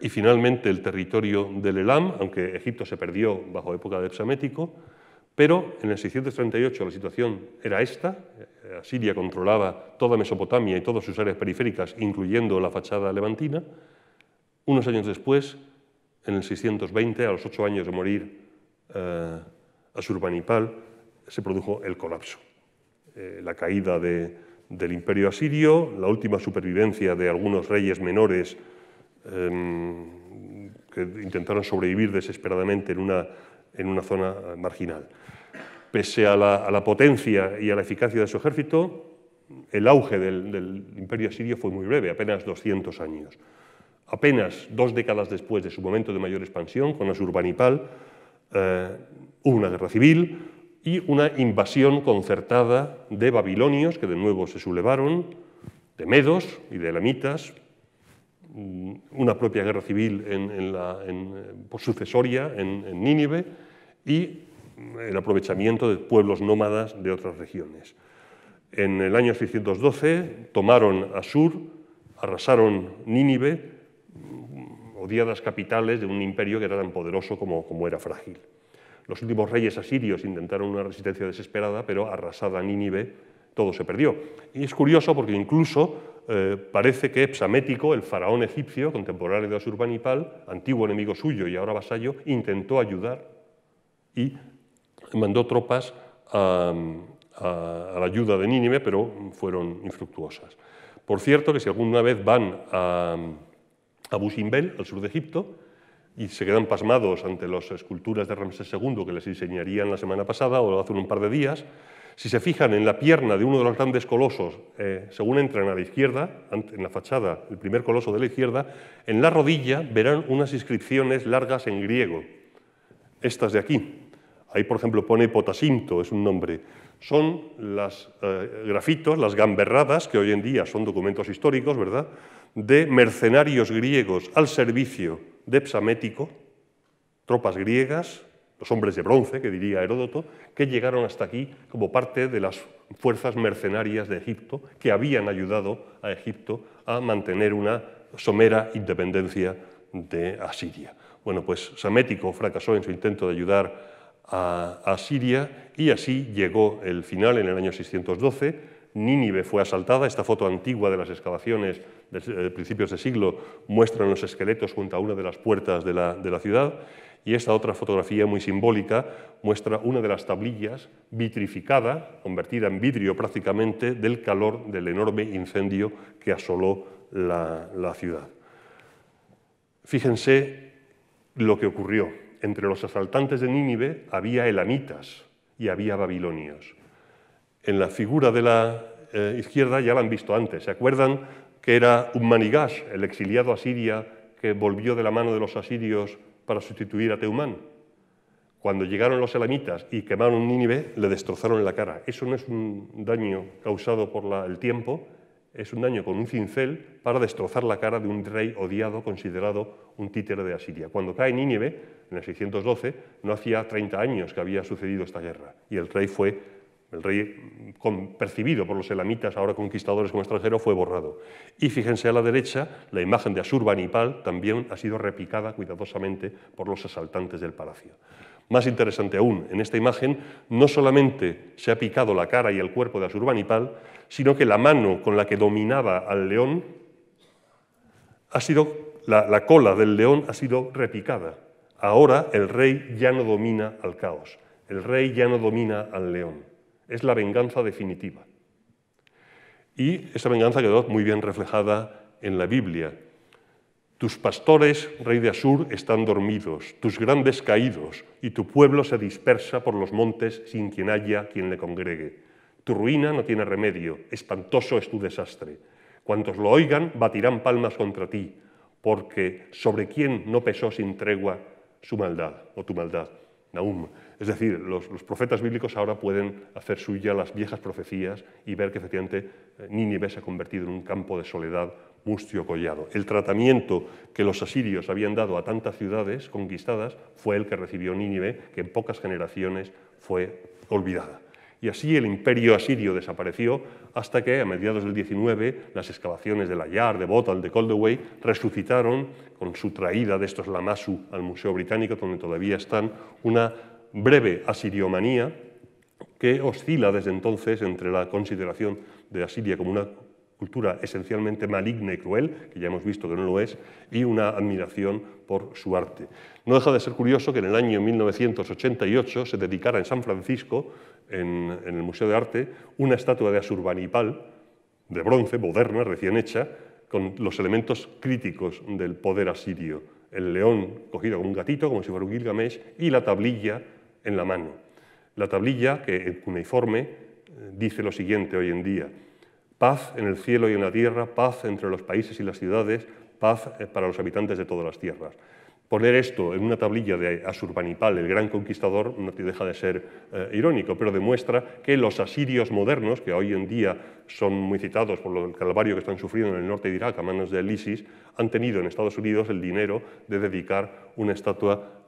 y finalmente el territorio del Elam, aunque Egipto se perdió bajo época de Psamético, pero en el 638 la situación era esta. Asiria controlaba toda Mesopotamia y todas sus áreas periféricas, incluyendo la fachada levantina. Unos años después, en el 620, a los 8 años de morir Asurbanipal, se produjo el colapso. La caída del imperio asirio, la última supervivencia de algunos reyes menores que intentaron sobrevivir desesperadamente en una zona marginal. Pese a la potencia y a la eficacia de su ejército, el auge del imperio asirio fue muy breve, apenas 200 años. Apenas 2 décadas después de su momento de mayor expansión, con Asurbanipal, hubo una guerra civil y una invasión concertada de babilonios, que de nuevo se sublevaron, de medos y de elamitas, una propia guerra civil sucesoria en Nínive y el aprovechamiento de pueblos nómadas de otras regiones. En el año 612 tomaron Asur, arrasaron Nínive, odiadas capitales de un imperio que era tan poderoso como era frágil. Los últimos reyes asirios intentaron una resistencia desesperada, pero arrasada Nínive, todo se perdió. Y es curioso porque incluso parece que Psamético, el faraón egipcio, contemporáneo de Asurbanipal, antiguo enemigo suyo y ahora vasallo, intentó ayudar y mandó tropas a la ayuda de Nínive, pero fueron infructuosas. Por cierto, que si alguna vez van a Busimbel, al sur de Egipto, y se quedan pasmados ante las esculturas de Ramsés II que les enseñarían la semana pasada o hace un par de días, si se fijan en la pierna de uno de los grandes colosos, según entran a la izquierda, en la fachada, el primer coloso de la izquierda, en la rodilla verán unas inscripciones largas en griego, estas de aquí. Ahí, por ejemplo, pone Potasinto, es un nombre. Son las grafitos, las gamberradas, que hoy en día son documentos históricos, ¿verdad?, de mercenarios griegos al servicio de Psamético, tropas griegas, los hombres de bronce, que diría Heródoto, que llegaron hasta aquí como parte de las fuerzas mercenarias de Egipto, que habían ayudado a Egipto a mantener una somera independencia de Asiria. Bueno, pues Psamético fracasó en su intento de ayudar a Siria y así llegó el final en el año 612. Nínive fue asaltada. Esta foto antigua de las excavaciones de principios de siglo muestran los esqueletos junto a una de las puertas de la ciudad, y esta otra fotografía muy simbólica muestra una de las tablillas vitrificada, convertida en vidrio prácticamente, del calor del enorme incendio que asoló la ciudad. Fíjense lo que ocurrió. Entre los asaltantes de Nínive había elamitas y había babilonios. En la figura de la izquierda ya la han visto antes. ¿Se acuerdan que era Ummanigash, el exiliado asiria que volvió de la mano de los asirios para sustituir a Teumán? Cuando llegaron los elamitas y quemaron Nínive, le destrozaron la cara. Eso no es un daño causado por el tiempo, es un daño con un cincel para destrozar la cara de un rey odiado, considerado un títere de Asiria. Cuando cae Nínive, en el 612, no hacía 30 años que había sucedido esta guerra, y el rey percibido por los elamitas, ahora conquistadores como extranjero, fue borrado. Y fíjense a la derecha, la imagen de Asurbanipal también ha sido replicada cuidadosamente por los asaltantes del palacio. Más interesante aún, en esta imagen no solamente se ha picado la cara y el cuerpo de Asurbanipal, sino que la mano con la que dominaba al león, la cola del león ha sido repicada. Ahora el rey ya no domina al caos, el rey ya no domina al león. Es la venganza definitiva. Y esa venganza quedó muy bien reflejada en la Biblia. Tus pastores, rey de Asur, están dormidos, tus grandes caídos, y tu pueblo se dispersa por los montes sin quien haya quien le congregue. Tu ruina no tiene remedio, espantoso es tu desastre. Cuantos lo oigan batirán palmas contra ti, porque sobre quién no pesó sin tregua su maldad o tu maldad. Nahum. Es decir, los profetas bíblicos ahora pueden hacer suya las viejas profecías y ver que efectivamente Nínive se ha convertido en un campo de soledad mustio collado. El tratamiento que los asirios habían dado a tantas ciudades conquistadas fue el que recibió Nínive, que en pocas generaciones fue olvidada. Y así el imperio asirio desapareció hasta que a mediados del 19 las excavaciones de Layard, de Botal, de Koldewey resucitaron con su traída de estos Lamassu al Museo Británico, donde todavía están, una breve asiriomanía que oscila desde entonces entre la consideración de Asiria como una cultura esencialmente maligna y cruel, que ya hemos visto que no lo es, y una admiración por su arte. No deja de ser curioso que en el año 1988 se dedicara en San Francisco, en el Museo de Arte, una estatua de Asurbanipal, de bronce, moderna, recién hecha, con los elementos críticos del poder asirio. El león cogido con un gatito, como si fuera un Gilgamesh, y la tablilla en la mano. La tablilla, que en cuneiforme dice lo siguiente hoy en día: paz en el cielo y en la tierra, paz entre los países y las ciudades, paz para los habitantes de todas las tierras. Poner esto en una tablilla de Asurbanipal, el gran conquistador, no te deja de ser irónico, pero demuestra que los asirios modernos, que hoy en día son muy citados por el calvario que están sufriendo en el norte de Irak a manos del ISIS, han tenido en Estados Unidos el dinero de dedicar una estatua,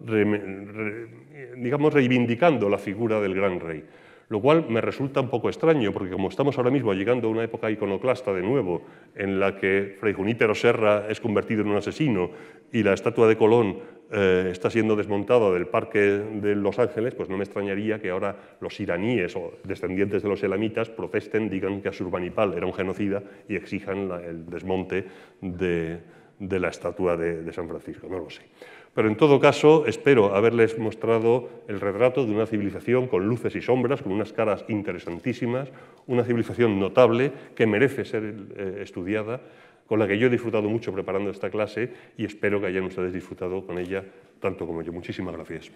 digamos, reivindicando la figura del gran rey. Lo cual me resulta un poco extraño, porque como estamos ahora mismo llegando a una época iconoclasta de nuevo, en la que Fray Junípero Serra es convertido en un asesino y la estatua de Colón está siendo desmontada del Parque de Los Ángeles, pues no me extrañaría que ahora los iraníes o descendientes de los elamitas protesten, digan que Asurbanipal era un genocida y exijan el desmonte de la estatua de San Francisco, no lo sé. Pero en todo caso, espero haberles mostrado el retrato de una civilización con luces y sombras, con unas caras interesantísimas, una civilización notable que merece ser estudiada, con la que yo he disfrutado mucho preparando esta clase y espero que hayan ustedes disfrutado con ella tanto como yo. Muchísimas gracias.